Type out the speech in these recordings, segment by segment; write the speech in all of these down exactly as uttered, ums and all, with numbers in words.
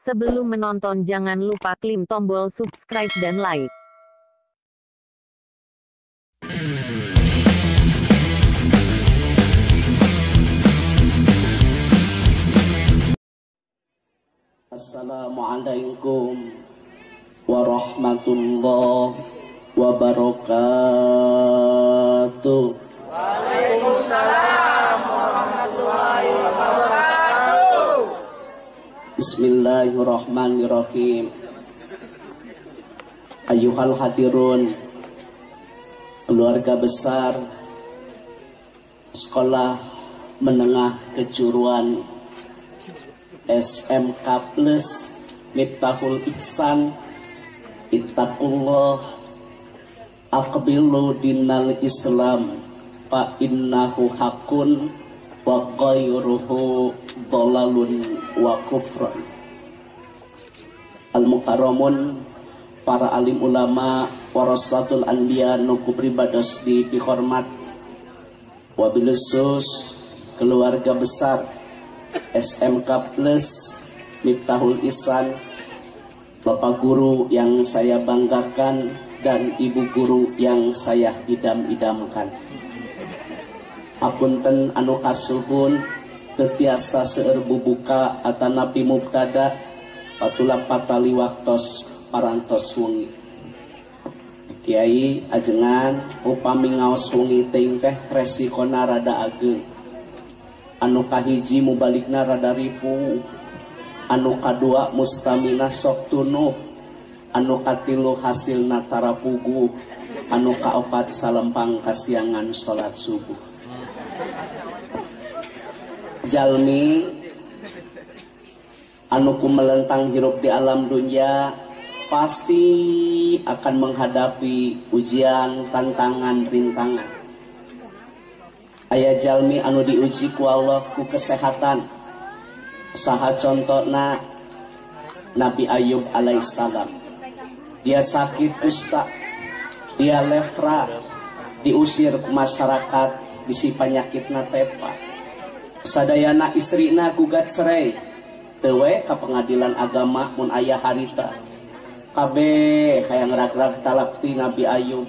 Sebelum menonton jangan lupa klik tombol subscribe dan like. Assalamualaikum warahmatullahi wabarakatuh. Waalaikumsalam warahmatullahi wabarakatuh. Bismillahirrahmanirrahim. Ayuhal hadirun, keluarga besar Sekolah Menengah Kejuruan S M K Plus Miftahul Ihsan Itaqullah Akbilu dinal Islam fa innahu hakun wa qayruhu dolalun wa kufran. Al-Mukarramun, para alim ulama, warasatul anbiya, nukubri bados di dihormat, wabilusus keluarga besar S M K Plus Miftahul Ihsan, bapak guru yang saya banggakan dan ibu guru yang saya idam-idamkan. Apunten anu kasuhun tetiasa seueur bubuka atanapi mubtada patula patali waktos parantos wengi. Kiai ajengan upami ngaos wengi teuing teh resikona rada ageung. Anu kahiji mubalikna rada ripuh. Anu kadua mustamina sok tunuh. Anu katilu hasilna tarapuguh. Anu kaopat salempang kasiangan salat subuh. Jalmi anuku melentang hirup di alam dunia pasti akan menghadapi ujian, tantangan, rintangan. Aya jalmi anu diuji ku Allah ku kesehatan. Saha contona Nabi Ayub alaihissalam. Dia sakit kusta, dia lefra, diusir ke masyarakat, bisi penyakitna tepa. Sadayana istrina gugat cerai tewe ke pengadilan agama mun ayah harita kabeh hayang rag-rag talakti Nabi Ayub.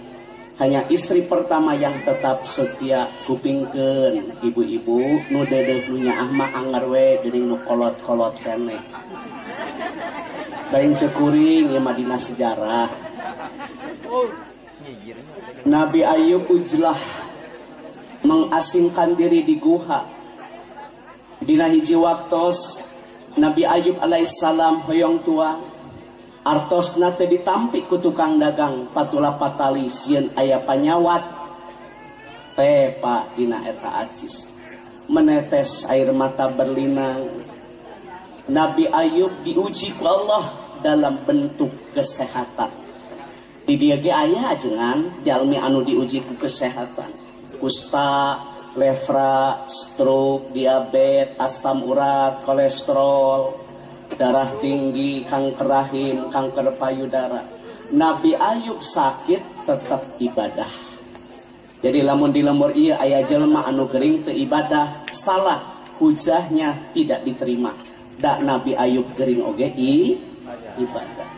Hanya istri pertama yang tetap setia kupingkeun ibu-ibu nu deudeuh nu nyaah mah anger we geuning nu kolot-kolot keneh. Lain cekuring ieu mah dina sejarah. Nabi Ayub ujlah mengasingkan diri di guha. Dina hiji waktos Nabi Ayub alaihissalam hoyong tua artos nate ditampik ku tukang dagang patula patali sieun aya panyawat tepa dina eta acis menetes air mata berlinang. Nabi Ayub diuji ku Allah dalam bentuk kesehatan. Di dieu ge aya ajengan jalmi anu diuji ku kesehatan kusta, lefra, stroke, diabetes, asam urat, kolesterol, darah tinggi, kanker rahim, kanker payudara. Nabi Ayub sakit tetap ibadah. Jadi lamun di lemur ieu aya jelema anu gering teu ibadah, salah hujahnya tidak diterima. Da Nabi Ayub gering oge i ibadah.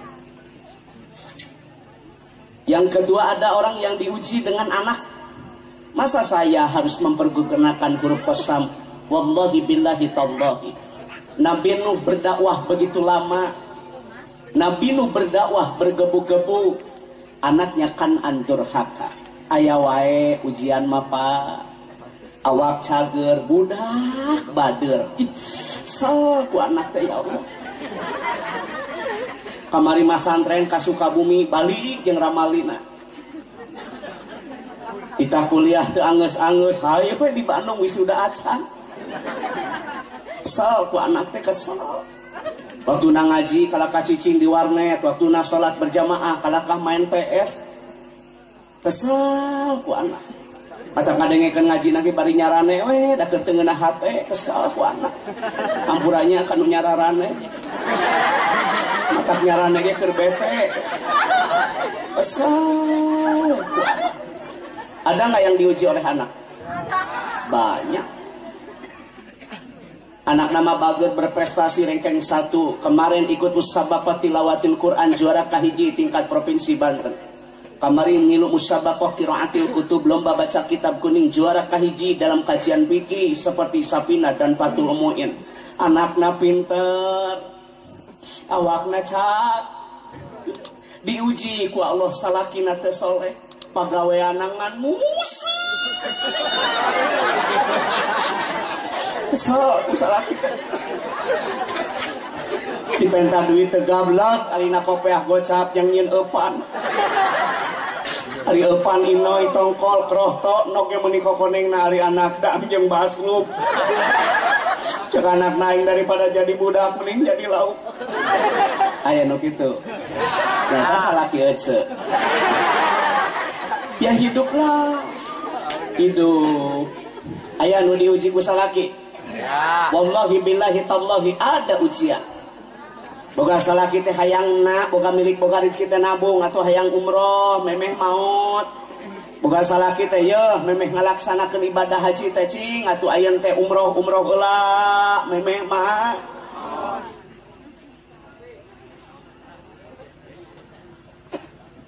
Yang kedua ada orang yang diuji dengan anak. Masa saya harus mempergunakan huruf qasam? Wallahi billahi tallahi. Nabi Nuh berdakwah begitu lama. Nabi Nuh berdakwah bergebu-gebu. Anaknya kan andurhaka. Aya wae ujian mapa. Awak cager budak bader. Sel ku anak teh ya Allah. Kamari masantren ka Sukabumi balik jeung ramalina. Kita kuliah teu angeus-angeus, hayu we di Bandung wisuda acan. Kesel ku anak teh kesel. Waktu na ngaji kalakah cicing di warnet, waktu na salat berjamaah kalakah main P S. Kesel ku anak. Kata kadengekeun ngaji na ge bari nyarane we da keur teu ngeunah hate, kesel ku anak. Ampurannya akan nu nyararane. Matak nyarane ge keur bete. Kesel ku anak. Ada nggak yang diuji oleh anak? Banyak. Anak nama Bagir berprestasi ranking satu. Kemarin ikut musabaqah tilawatil Quran juara kahiji tingkat provinsi Banten. Kemarin ngilu musabaqah qiraatil kutub lomba baca kitab kuning juara kahiji dalam kajian fikih seperti Safina dan Fatul Mu'in. Anakna pinter, awakna cat. Diuji ku Allah salakina teh soleh, pagawean ngan musuh. Kesel, kesel kita. Dipenta duit tegablak, alina kopeah gocap yang nyin epan. Ari epan inoy tongkol krohto, nok yang menikokoneng na ari anak dam yang baslub. Cek anak naik daripada jadi budak, mending jadi lauk. Aya nu kitu. Ternyata salah kiece. Ya hiduplah, hidup. Aya nu diuji ku salaki. Ya. Wallahi billahi tallahi ada ujian. Boga salah kita hayangna, boga milik boga rezeki kita nabung atau hayang umroh, memeh maut. Boga salah kita ya, memeh ngalaksanakan ibadah haji teh cing atau ayeuna teh umroh umroh heula, memeh mah.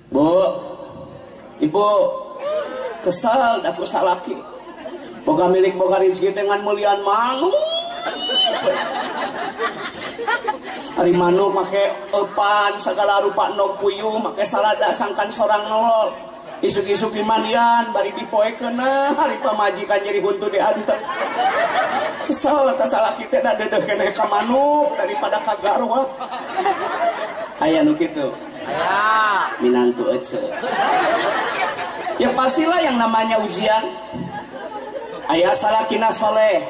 Bu, ibu, kesal aku salah kita. Boga milik boga rezeki dengan muliaan manu. Hari manu pakai epan segala rupa nok puyuh, pakai salada sangkan sorang nolol. Isuk-isuk dimandian, bari dipoe kena. Hari pamajikan nyeri buntu diantar. Kesel, tak salah kita dah dedeh kena ke manu daripada kagarwa. Aya nu kitu. Minantu ece. Ya pastilah yang namanya ujian. Ayah salakina soleh,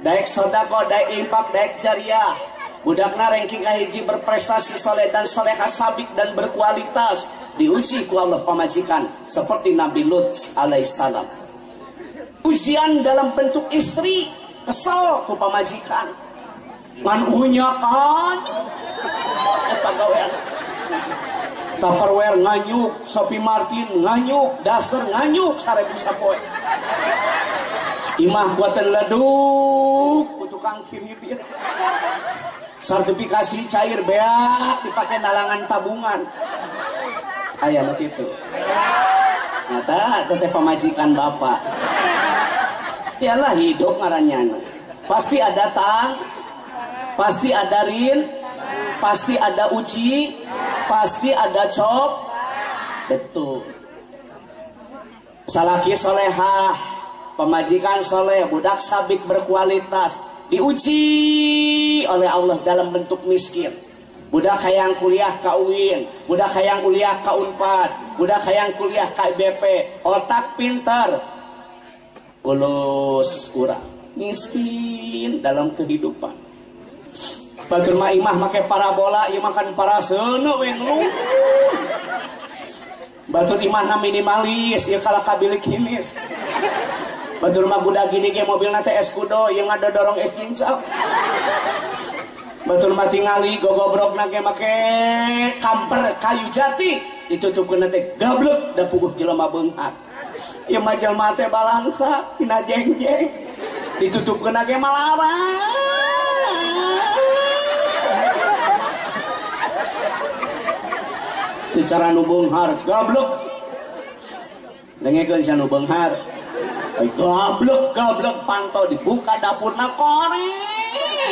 daek sodako, daek impak, daek jariah. Budakna ranking kahiji berprestasi soleh dan soleh sabik dan berkualitas. Diuji ku Allah pamajikan seperti Nabi Luth alaihissalam. Ujian dalam bentuk istri, kesal ku pamajikan. Man unyak aduh. Tupperware nganyuk, Shopee Martin nganyuk, Duster nganyuk, sarebu sapoe. Imah buatan leduk, kutukang kiribir. Sertifikasi cair beak dipakai nalangan tabungan. Ayah lo gitu. Nyata teteh pemajikan bapak. Tialah hidup ngarannya. Pasti ada tang, pasti ada rin, pasti ada uci, pasti ada cop. Betul. Salaki solehah. Pemajikan soleh, budak sabik berkualitas, diuji oleh Allah dalam bentuk miskin. Budak hayang kuliah ka U I N, budak hayang kuliah ka U N P A D, budak hayang kuliah ka I B P, otak pintar, ulus kurang, miskin dalam kehidupan. Bager mah imah make parabola, ieu makan para seuneu we nu. Batur imahna minimalis, ieu kalaka bilik hinis. Batur mah budak gini ge mobilna teh es kudo yang ada dorong es cincau. Batur mah tingali gogobrokna ge make kamper kayu jati ditutukeun teh gablek da puguh jelema beunghar. Ieu mah jelema teh balangsa tina jengjeng ditutupkeun ge malara. Teu cara nu beunghar gablek. Dengekeun sia nu beunghar. Gablek, gablek, pantau dibuka dapurna korek.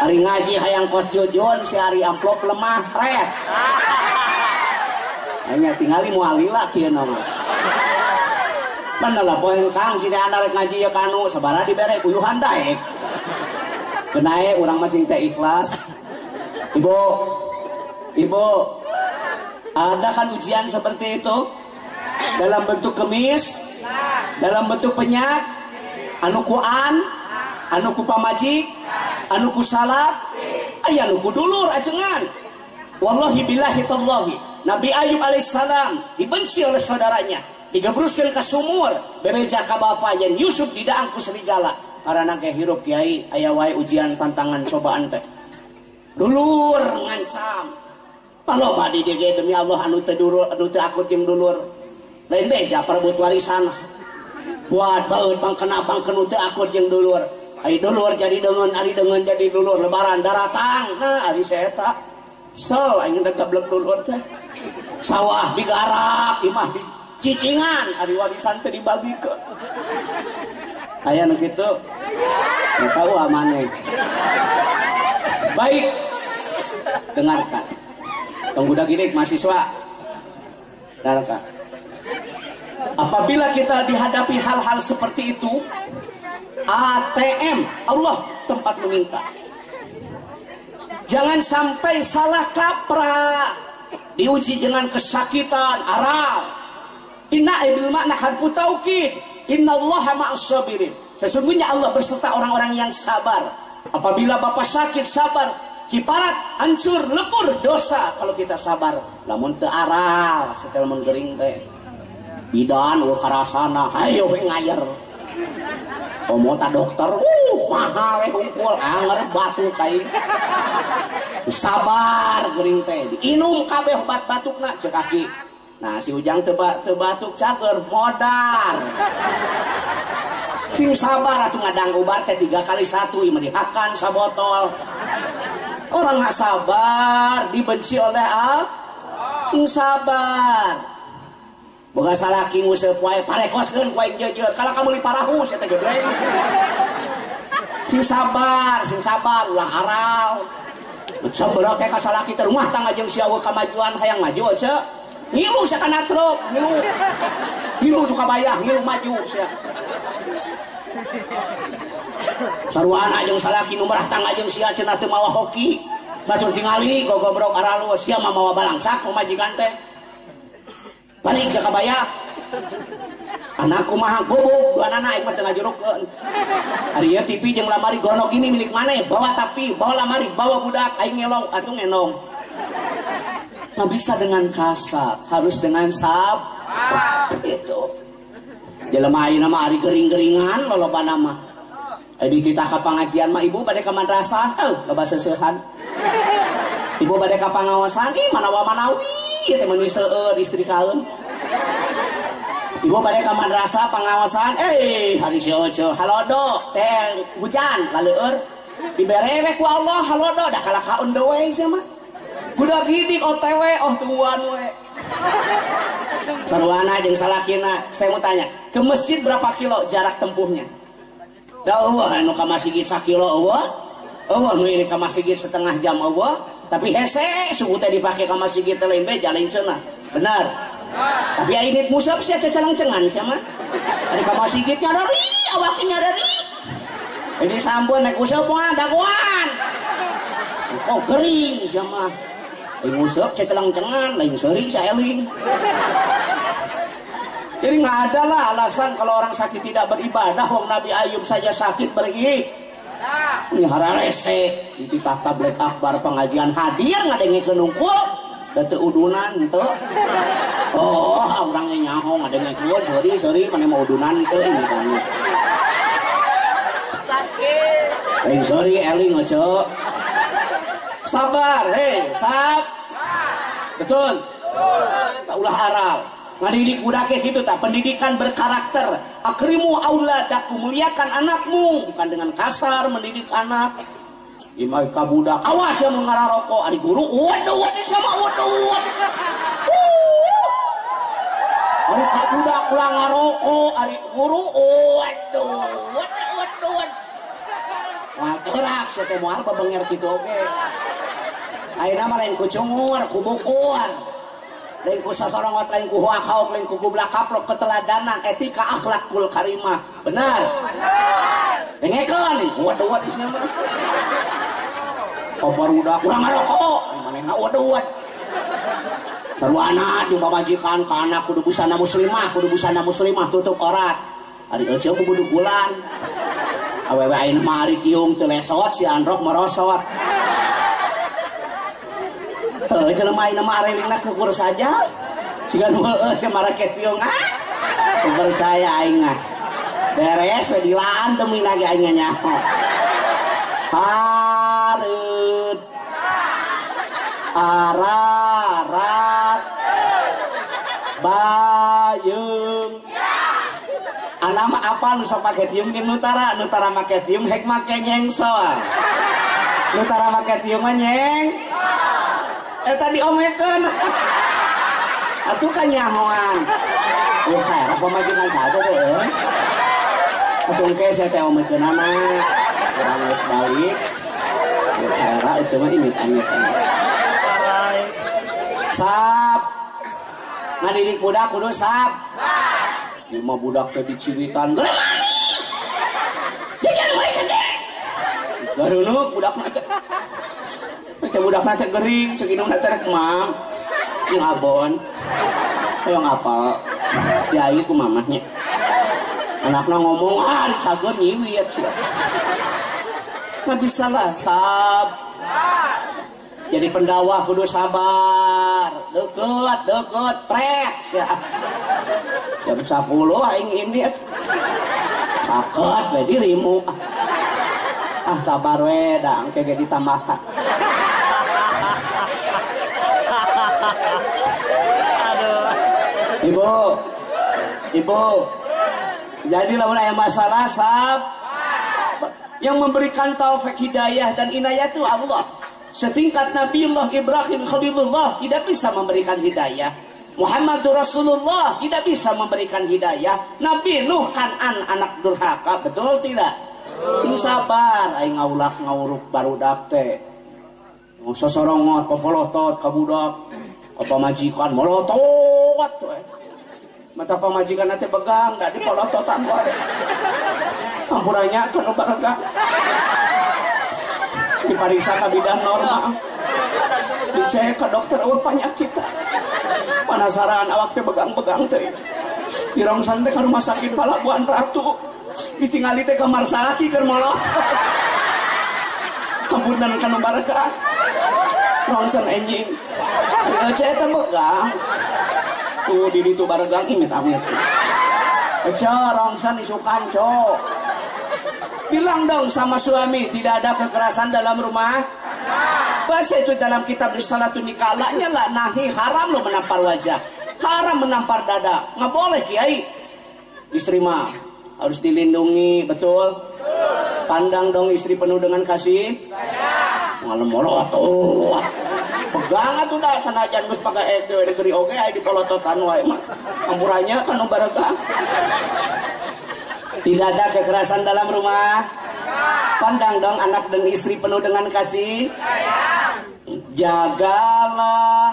Hari ngaji hayang kos jujun, si hari amplop lemah, red. Hanya tinggali mualila kieu nama. Bener lah poin kang, sini anak ngaji ya kanu, sabaraha dibere uyuhan daek. Genae urang mah cing teh ikhlas. Ibu, ibu. Ada kan ujian seperti itu dalam bentuk kemis, dalam bentuk penyak, anukuan, anuku pamajik, anuku salak, ayah anuku dulur ajengan. Wallahi billahi tallahi, Nabi Ayub alaihissalam dibenci oleh saudaranya, digebruskan ke sumur, bebeja ka bapa yang Yusuf didaang ku serigala. Karena kehirup kiai, ayah wae ujian tantangan cobaan teh. Dulur ngancam. Kalau badi dege demi Allah anu teu dulur anu teu akut jeung dulur lain beja perebut warisan. buat baut pangkena pangkenu teu akur jeung dulur. Ari dulur jadi deungeun, ari deungeun jadi dulur. Lebaran daratang, nah ari saeta. So, aing ngedeblek dulur teh. Sawah digarap, imah dicicingan, ari warisan teh dibagikeun. Aya nu kitu. Nu tahu maneh. Baik, dengarkan. Tong budak gini mahasiswa. Dengarkan. Apabila kita dihadapi hal-hal seperti itu, A T M Allah tempat meminta. Jangan sampai salah kaprah, diuji dengan kesakitan, aral. Inna ibil makna harfu taukid. Inna allaha ma'asabirin. Sesungguhnya Allah berserta orang-orang yang sabar. Apabila bapak sakit, sabar. Kiparat, hancur, lebur, dosa kalau kita sabar. Namun te aral, setel menggering teh. Bidan wakarasana, ayo we ngayer. Omota dokter, uh, mahal we kumpul, anger batu kai. Sabar gering teh, diinum kabeh obat batukna cek kaki. Nah si Ujang teu teu batuk cager modar. Sing sabar atuh ngadang ubar teh tiga kali satu menihahkan sabotol. Orang nggak sabar dibenci oleh Allah. Sing sabar. Boga salah kingu sepuai parekoskeun kuaing jejer. Kalau kamu liparahu saya teh gebleng. Sing sabar, sing sabar ulah aral. Sabar teh kasalah kita rumah tangga jeung siawa kamajuan hayang maju aja. Ngilu sakana truk, ngilu. Ngilu tuh kabayah, ngilu maju sia. Saruan aja salaki numerah tang aja sia cenah teu mawa hoki. Batur tingali gogobrok aralus sia mah mawa balangsak pamajikan teh. Balik sa kabaya. Anakku mah gobok, duanana aing mah teu ngajurukeun. Ari ieu T V jeung lamari gorok ini milik maneh, bawa tapi, bawa lamari, bawa budak aing ngelong atuh ngenong. Enggak bisa dengan kasar, harus dengan sabar. Itu. Jelema ayeuna mah ari gering-geringan loba nama. Adi kita ka pangajian mah ibu bade ka madrasah teu loba seusehan. Ibu bade ka pangaosan ieu manawa-manawi teh mun seueur istri kaeun. Ibu bade ka madrasah pangaosan eh hari seuceuh halodo teh hujan laleur dibere we ku Allah halodo da kalakaun deui we ieu mah. Budak hidik O T W oh tuan we. Sarwana jeung salakina saya mau tanya ke masjid berapa kilo jarak tempuhnya? Dawah anu ka masjid sakilo eueuh. Eueuh nu ka masjid setengah jam eueuh, tapi hese suku teh dipake ka masjid teh lembe jaleun cenah. Benar. Tapi ayeuna musab sia cecengan-cengan sia mah. Ari ka masjid nyadari, awak nyadari. Ini sampeun naik useup mah dagoan. Oh gering sia mah. Lain useup cecengan, lain seuring saeling. Jadi nggak ada lah alasan kalau orang sakit tidak beribadah. Wong Nabi Ayub saja sakit beri. Ini hararese. Itu tablet akbar pengajian hadir nggak dengi kenungkul. Datu udunan itu. Oh orangnya nyahong nggak dengi kenungkul. Sorry sorry mana mau udunan itu. Sakit. Hey, sorry Eli ngecok. Sabar hei sab. Betul. Tak ulah aral. Ngadidik budaknya gitu tak, pendidikan berkarakter. Akrimu auladaku, muliakan anakmu. Bukan dengan kasar mendidik anak. Imai ka budak, awas ya mengarah rokok. Adik guru, waduh, waduh sama waduh. Adik ka budak ulang ngarokok. Adik guru, waduh, waduh, waduh, waduh. Wah, kerak, setemuan bebenger gitu, oke. Aina mah lain kucungur, kubukuan. Lain ku sasarangot, lain ku huakaok, lain ku gublak kaplok, keteladanan, etika, akhlakul karimah. Benar? Benar! Dengekan! Waduh-wad isnya mah. Kopar udah, kurang ngerokok! Manena waduh-wad. Sarwana, jumpa majikan, ke anak kudu busana muslimah, kudu busana muslimah, tutup orat. Hari eceu kudu bulan. Awewe ayeuna mah ari kiung teu lesot, si Androk merosot. Eh, jelemain nama arelingna kukur saja. Jika nu heueuh cenah maraket tiung ah. Sumber saya aing mah. Beres we dilaan demi nage aing nyaho. Hareut. Ararat. Bayeung. Anama apa nu sok make tium geus nutara, nutara make tium hek make nyengsoa. Nutara make tium mah nyeng. Eh tadi omekeun. Atuh kanyahoan. Oh kae apa majikan sade teh. Atuh ke saya teh omekeunana. Urang geus balik. Nutara cuma imit-imit. Sap. Ngadidik budak kudu sap. Lima budak tadi dicirikan. Jangan main saja. Garunuk budak macet. Macam budak macet gering. Cekinung nanti rek mang. Yang abon. Yang apa? Ya itu mamahnya. Anaknya ngomong ah cager nyiwit sih. Nggak bisa lah sab. Jadi pendakwah kudu sabar. Deket, deket, prek. Jam sepuluh aing indit. Sakot we dirimu. Ah sabar we da engke ge ditambahkan. Aduh. Ibu. Ibu. Jadi lamun aya masalah sab. Yang memberikan taufik hidayah dan inayah itu Allah. Setingkat Nabiullah Ibrahim Khalilullah tidak bisa memberikan hidayah. Muhammad Rasulullah tidak bisa memberikan hidayah. Nabi Nuh kan an anak durhaka, betul tidak? Sing sabar aing ngaulak ngawuruk barudak teh. Nu sosorongot kopolotot ka budak, ka pamajikan molotot we. Mata pamajikan teh begang da dipolototan wae. Ampuranya kana barega. Dipariksa ke bidan normal, dicek ke dokter awal penyakit. Penasaran awak teh begang-begang teh. Dirongsan teh ke rumah sakit Pelabuhan Ratu. Ditingali teh kamar saraki keur molot. Kembunan kana barega. Rongsan enjing. Dicek teh begang. Tuh di ditu baregang imit-amit. Eca rongsan isukan cok. Bilang dong sama suami, tidak ada kekerasan dalam rumah. Baca itu dalam kitab Risalatun Nikalahnya lah, nahi haram lo menampar wajah. Haram menampar dada. Nggak boleh, Kiai. Istri mah harus dilindungi, betul? Pandang dong istri penuh dengan kasih. Ngalem molot, oh. Pegang itu dah, sanajan gus pakai negeri oge, ayo dipolototan wae mah. Ampurannya kan barega. Tidak ada kekerasan dalam rumah. Pandang dong anak dan istri penuh dengan kasih. Jagalah.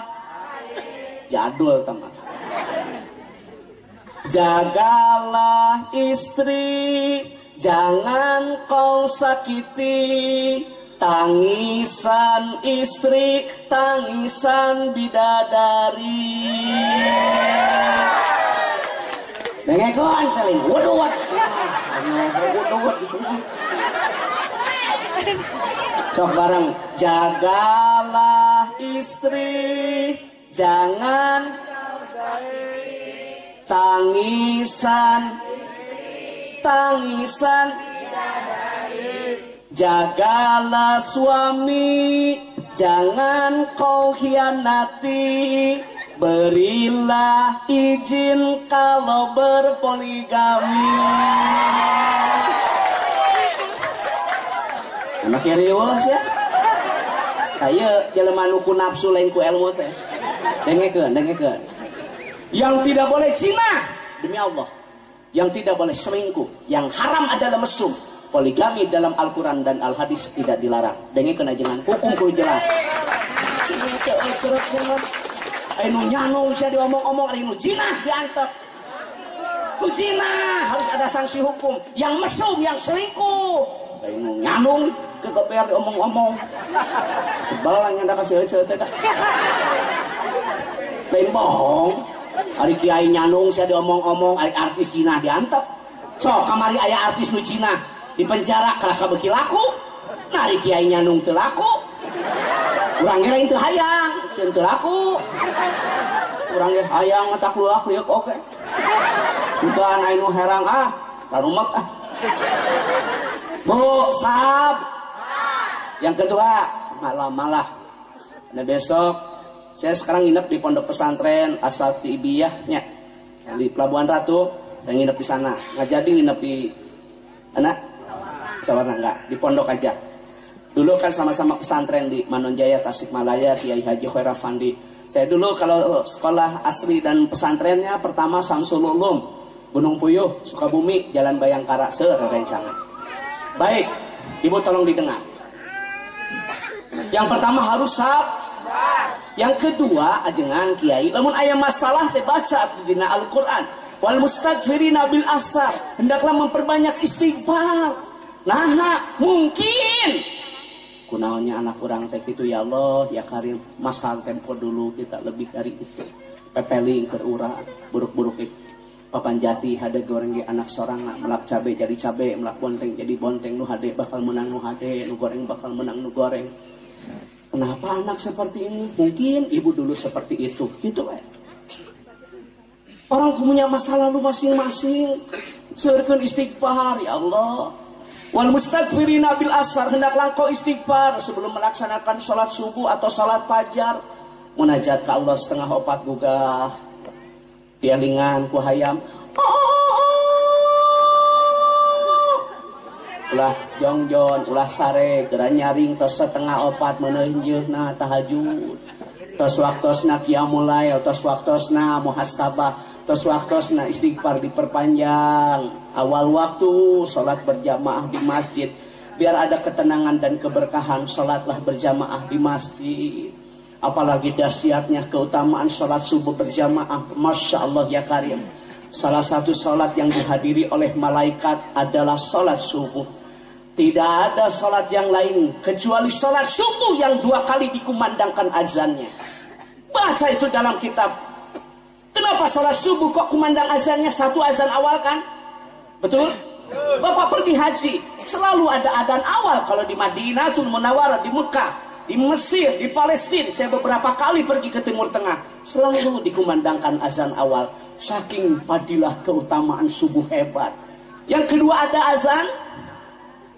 Jadul teman. Jagalah istri, jangan kau sakiti. Tangisan istri, tangisan bidadari. Bengekan salin, waduh waduh. Sok bareng, jagalah istri, jangan tangisan, tangisan. Jagalah suami, jangan kau hianati. Berilah izin kalau berpoligami. Anak yang riwas ya. Ayo jelema nu ku nafsu lain ku ilmu teh. Dengekeun, dengekeun. Yang tidak boleh zina demi Allah. Yang tidak boleh selingkuh, yang haram adalah mesum. Poligami dalam Al-Quran dan Al-Hadis tidak dilarang. Dengekeun ajengan hukum kudu jelas. Ainu nyanung saya diomong-omong, ainu jinah diantep. Lu jinah harus ada sanksi hukum. Yang mesum, yang selingkuh. Ainu nyanung ke G B R diomong-omong. Sebal yang ada kasih cerita. Lain bohong. Hari kiai nyanung saya diomong-omong, hari artis jinah diantep. So kamari ayah artis nu jinah di penjara kalah kabeki laku. Nah hari kiai nyanung telaku. Urang lain teu hayang, sieun teu laku. Urang ge hayang eta kluak-kluak oge. Sugan aya nu herang ah, karumek ah. Bu, sab. Yang kedua, malam malah. Nah besok saya sekarang nginep di pondok pesantren Asatibiyahnya di Pelabuhan Ratu. saya nginep di sana. Nggak jadi nginep di anak Sawarna, enggak, di pondok aja. Dulu kan sama-sama pesantren di Manonjaya, Tasikmalaya, Kiai Haji Khairul Fandi. Saya dulu kalau sekolah asli dan pesantrennya pertama Samsul Ulum, Gunung Puyuh, Sukabumi, Jalan Bayangkara, serencangan. Baik, ibu tolong didengar. Yang pertama harus sabar. Yang kedua, ajengan kiai, namun ayam masalah dibaca dina Al-Quran. Wal mustaghfirina bil asar, hendaklah memperbanyak istighfar. Nah, mungkin kunaonnya anak kurang teh itu ya Allah ya Karim, masal tempo dulu kita lebih dari itu pepeling kerura buruk-buruk papan jati hade goreng ge anak sorang melap cabe jadi cabe melap bonteng jadi bonteng nu hade bakal menang nu hade nu goreng bakal menang nu goreng. Kenapa anak seperti ini? Mungkin ibu dulu seperti itu gitu eh. Orang punya masa lalu masing-masing, seurkeun istighfar ya Allah. Wal mustaghfirina bil asar, hendaklah kau istighfar sebelum melaksanakan sholat subuh atau sholat fajar. Munajat ke Allah setengah opat gugah, dialingan ku hayam. Ulah jongjon, ulah sare, geura nyaring tos setengah opat meuneuhna tahajud. Tos waktosna qiyamul lail, tos waktosna muhasabah, tos waktosna istighfar diperpanjang. Awal waktu sholat berjamaah di masjid, biar ada ketenangan dan keberkahan. Sholatlah berjamaah di masjid, apalagi dahsyatnya keutamaan sholat subuh berjamaah. Masya Allah ya Karim. Salah satu sholat yang dihadiri oleh malaikat adalah sholat subuh. Tidak ada sholat yang lain kecuali sholat subuh yang dua kali dikumandangkan azannya. Baca itu dalam kitab. Kenapa sholat subuh kok kumandang azannya satu azan awal kan? Betul? Bapak pergi haji, selalu ada adzan awal kalau di Madinatul Munawwarah, di Mekah, di Mesir, di Palestina. Saya beberapa kali pergi ke Timur Tengah, selalu dikumandangkan azan awal. Saking padilah keutamaan subuh hebat. Yang kedua ada azan,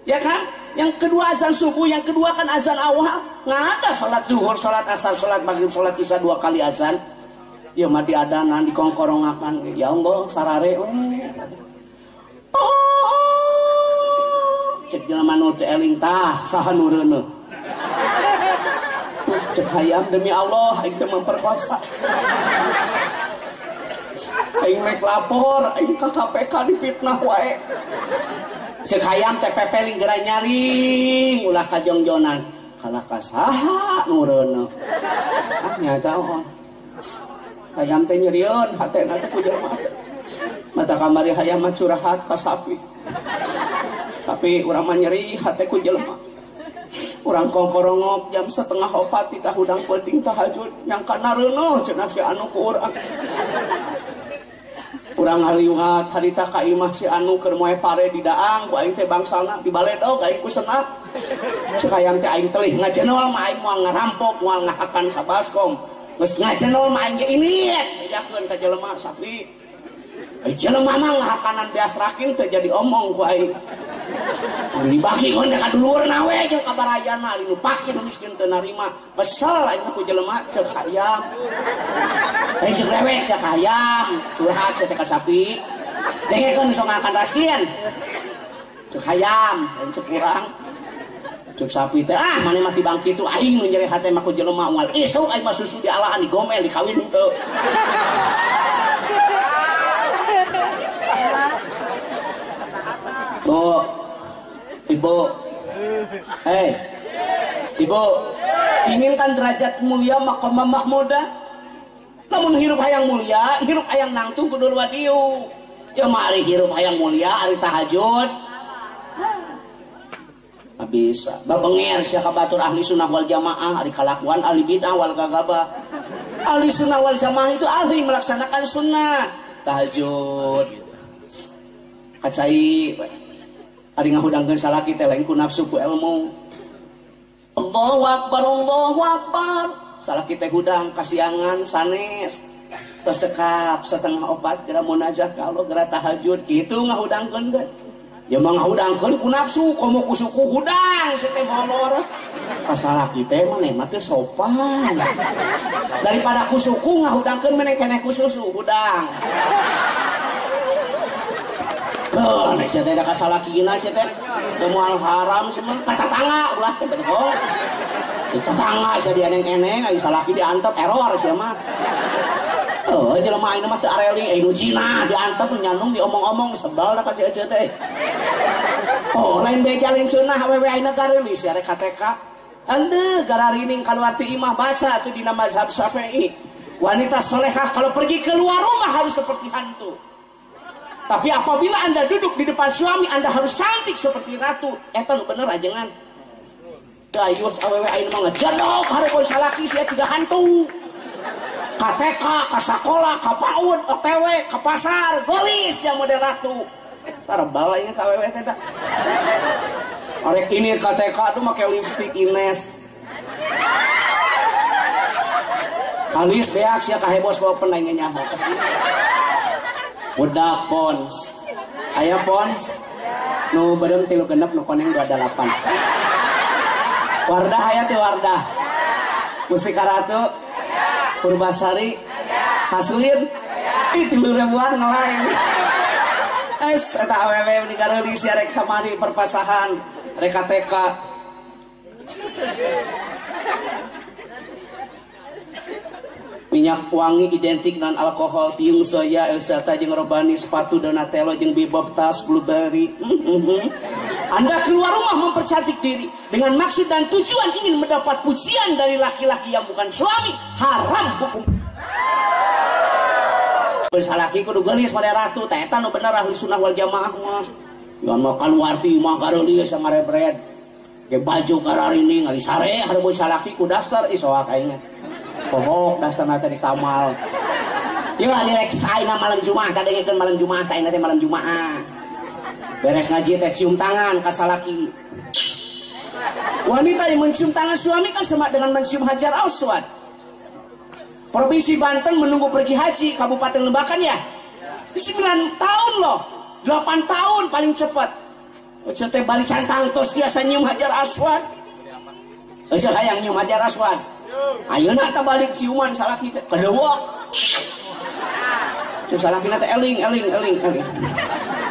ya kan? Yang kedua azan subuh, yang kedua kan azan awal. Nggak ada sholat zuhur, sholat asar, sholat maghrib, sholat isya dua kali azan. Ya mah di adanan, di kongkorongakan. Ya Allah, sarare. Weh. Cek jelema nu teh eling tah saha nu reuneuh. Cek hayam demi Allah aing teh memperkosa. Aing rek lapor, aing ka K P K dipitnah wae. Cek hayam teh pepeling geura nyaring ulah kajongjonan. Kalaka saha nu reuneuh. Ah nyata oh. Hayam teh nyerieun hatena teh ku jelema. Mata kamari hayam mah curahat ka sapi. Tapi urang mah nyeri hate ku jelema. Urang kongkorongok jam setengah opat titah hudang penting tahajud nyangkana reuneuh cenah si anu ku urang. Urang haliwat harita ka imah si anu keur moe pare di daang ku aing teh bangsana dibaledog aing ku senat. Sakayang teh aing teuih ngajenol mah aing moal ngarampok moal ngahakan sabaskom. Geus ngajenol mah aing ge ini bejakeun ka jelema sapi. Ai jelema mah ngahakanan beas raking teh jadi omong ku aing. Dibagi kan deka dulur nawe jeung kabarayana nu pake nu miskin teu narima besel aing ku jelema ceuk hayam. Aing ceuk rewek ceuk hayam, curhat ceuk ka sapi. Dengekeun songakan raskin. Ceuk hayam, aing ceuk urang. Ceuk sapi teh ah maneh mah tibang kitu aing nu nyeri hate mah ku jelema moal isuk aing mah susu dialaan digomel dikawin teu. Bu, ibu, hei, ibu, inginkan derajat mulia makomah mahmuda, namun hirup hayang mulia, hirup hayang nangtung kudur wadiu, ya mari hirup hayang mulia, hari tahajud, habis, babenger siaka batur ahli sunnah wal jamaah, hari kalakuan, ahli bid'ah wal gagabah, ahli sunnah wal jamaah itu ahli melaksanakan sunnah, tahajud, kacai, hari ngahudangkeun salaki teh lain ku nafsu ku ilmu. Allahu akbar, Allahu akbar. Salaki teh hudang kasiangan sanes. Tersekap setengah opat geura munajat ka Allah geura tahajud kitu ngahudangkeun teh. Ya mah ngahudangkeun ku nafsu, komo ku suku hudang si teh bolor. Ka salaki teh maneh mah teu sopan. Daripada ku suku ngahudangkeun maneh keneh ku susu hudang. Kau naik saya tidak salah kina saya teh temuan haram semua tetangga ulah teh betul. Tetangga saya dia neng-neng, ayu salah kini diantep error siapa? Oh jelema ini mah teu areli, ayu Cina diantep nyanung diomong-omong sebal nak kasih aja teh. Oh lain beja lain sunah wewe ayeuna kareulis rek K T K. Anda gara rining kaluar ti imah basa tu dina mazhab Syafi'i. Wanita solehah kalau pergi keluar rumah harus seperti hantu. Tapi apabila Anda duduk di depan suami, Anda harus cantik seperti ratu. Eta lu bener ajengan. Dayus awewe ayeuna mah ngejedog hareupeun salaki sia tidak hantu. Ka T K, ka sakola, ka paud, O T W, ka pasar, golis yang model ratu. Sarebal lainnya ka awewe teh da. Arek ini ka T K aduh make lipstik Ines. Alis beak sia ka hebos bawa penanya nyahok. Udah pons, ayah pons, nu berem tilu genep nu koneng dua delapan. Wardah ayah ti Wardah, Mustika Ratu, Purbasari, Hasulin, itu tilu ribuan ngelain. Es, eta aww di Garudisi rek kamari perpasahan, rek K T K. Minyak wangi identik dengan alkohol, tiung soya, Elzata jeung robani, sepatu Donatello jeung bebop tas blueberry. Mm-hmm. Anda keluar rumah mempercantik diri dengan maksud dan tujuan ingin mendapat pujian dari laki-laki yang bukan suami, haram hukum. Bersalaki kudu geulis made ratu, teh eta nu bener ahli sunnah wal jamaah mah. Jangan mau keluar ti mah kareulis sangarebred. Ge baju kararining ari sare hareupeun salaki ku daster ih soak aing. Pohok dasar nata di kamal. Yo direk saina malam Jumat, kadengkeun malam Jumat, ayeuna teh malam Jumaah. Beres ngaji teh cium tangan ka salaki. Wanita yang mencium tangan suami kan sama dengan mencium Hajar Aswad. Provinsi Banten menunggu pergi haji, Kabupaten Lembakan ya. sembilan tahun loh, delapan tahun paling cepat. Ece teh balik cantang tos biasa nyium Hajar Aswad. Ece hayang nyium Hajar Aswad. Ayeuna teh balik ciuman salaki teh kedeuwa. Teu salakina teh eling eling eling eling.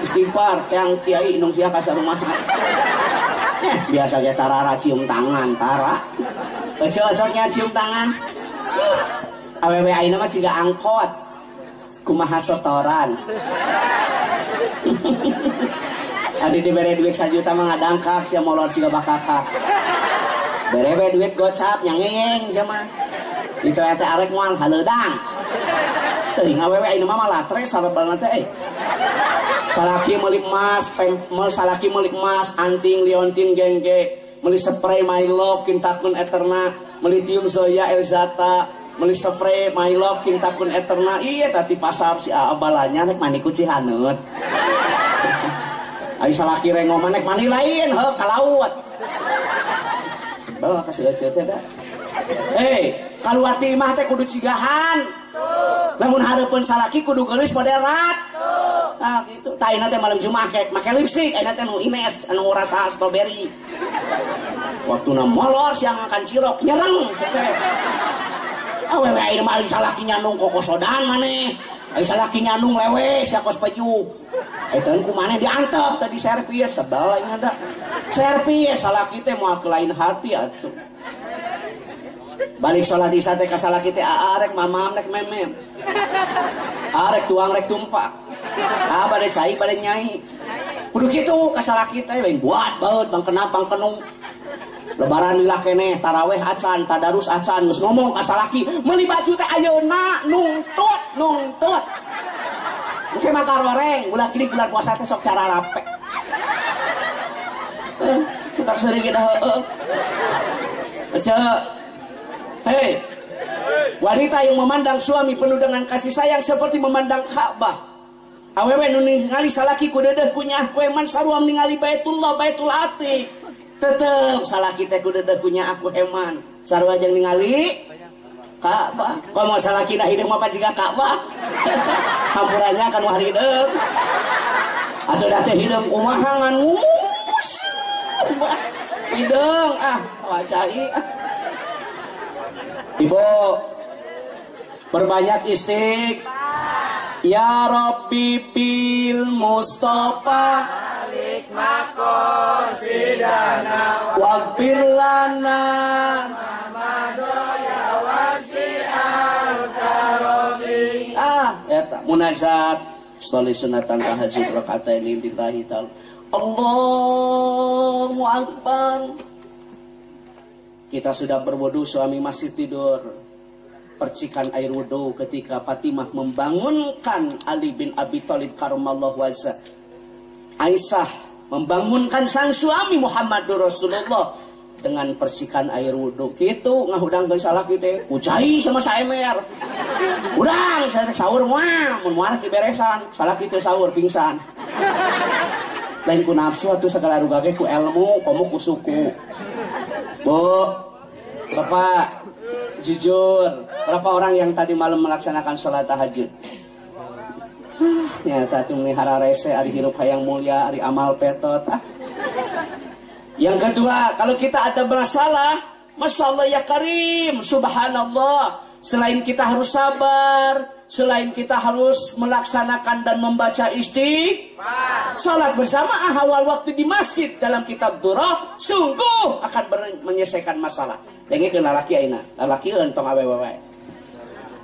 Istighfar yang kiai indung sia ka sarumaha. Eh, biasa ge tarara cium tangan, tara. Kecelosoknya cium tangan. Awewe ayeuna mah ciga angkot. Kumaha setoran. Adi dibere duit satu juta mah ngadangkak sia molor siga bakakak. Berewe duit gocap nyangeng sama itu ete arek moal haleudang teuing awewe ayeuna mah latre sarebalna teh eh salaki meuli emas mel salaki meuli emas anting liontin gengge meuli spray my love kintakun eterna meuli tiung soya Elzata meuli spray my love kintakun eterna ieu tadi pasar si abalanya nek maniku Cihaneut ai salaki rengoman nek mani lain heuh ka laut. Bawa kasih aja teh dah. Hei, kaluar ti imah teh kudu cigahan. Lamun hareupeun salaki kudu geulis moderat. Tah kitu. Tah ayeuna teh malam Jumat kek make lipstik, ayeuna teh nu Ines anu rasa strawberry. Waktuna molor siang makan cilok nyereng teh. Awewe ayeuna mah salaki nyandung kokosodan maneh. Ai salaki nyandung lewe sia kos peju. Eta kumaneh diantep tadi servis sebal aing ada. Servis salaki teh moal ke lain hati atuh. Balik salat isya teh ka salaki teh arek mamam rek memem. Arek tuang rek tumpak. Ah bade cai bade nyai. Kudu kitu ka salaki teh lain buat baeut bang kenap bang kenung. Lebaran lilah keneh tarawih acan tadarus acan geus ngomong ka salaki meuli baju teh ayeuna nuntut nuntut. Mungkin mata roreng, bulan kini bulan puasa teh sok cara rapek. Eh, tak sering kita heeh. Baca. Hei, wanita yang memandang suami penuh dengan kasih sayang seperti memandang Ka'bah. Awewe nu ningali salaki ku deudeuh ku nyaah ku eman sarua ningali Baitullah Baitul Atiq. Tetep salaki teh ku deudeuh ku nyaah ku eman sarua jeung ningali Ka'bah. Kalau mau salah kina hidup apa jika Ka'bah hampurannya akan wah hidup atau datang hidup kumahangan wuuuus hidung ah wacai ah. Ibu berbanyak istik Ya Rabbi Bil Mustafa Malik Makosidana Waghfir lana Muhammadaya Wasi'al Karomi. Ah, ya tak munajat sholih sunatan tahajud rakaat ini lillahi ta'ala. Allahu Akbar. Kita sudah berwudu, suami masih tidur. Percikan air wudhu ketika Fatimah membangunkan Ali bin Abi Talib karamallahu wajhah. Aisyah membangunkan sang suami Muhammad Rasulullah dengan percikan air wudhu. Gitu, ngahudang ke salah kita. Ucai sama saya mer. Udang, saya sahur, muah. Muah diberesan. Salah kita sahur, pingsan. Lain ku nafsu atau segala rugake ku ilmu, kamu ku suku. Bu, bapak, jujur, berapa orang yang tadi malam melaksanakan sholat tahajud? Ah, nyata tuh melihara rese, ari hirup hayang mulia, ari amal petot. Ah. Yang kedua, kalau kita ada masalah, Masya Allah ya Karim, Subhanallah. Selain kita harus sabar, selain kita harus melaksanakan dan membaca istighfar, sholat bersamaan awal waktu di masjid dalam kitab Durrah sungguh akan menyelesaikan masalah. Dengerin lalaki aina, lalaki entong awewe.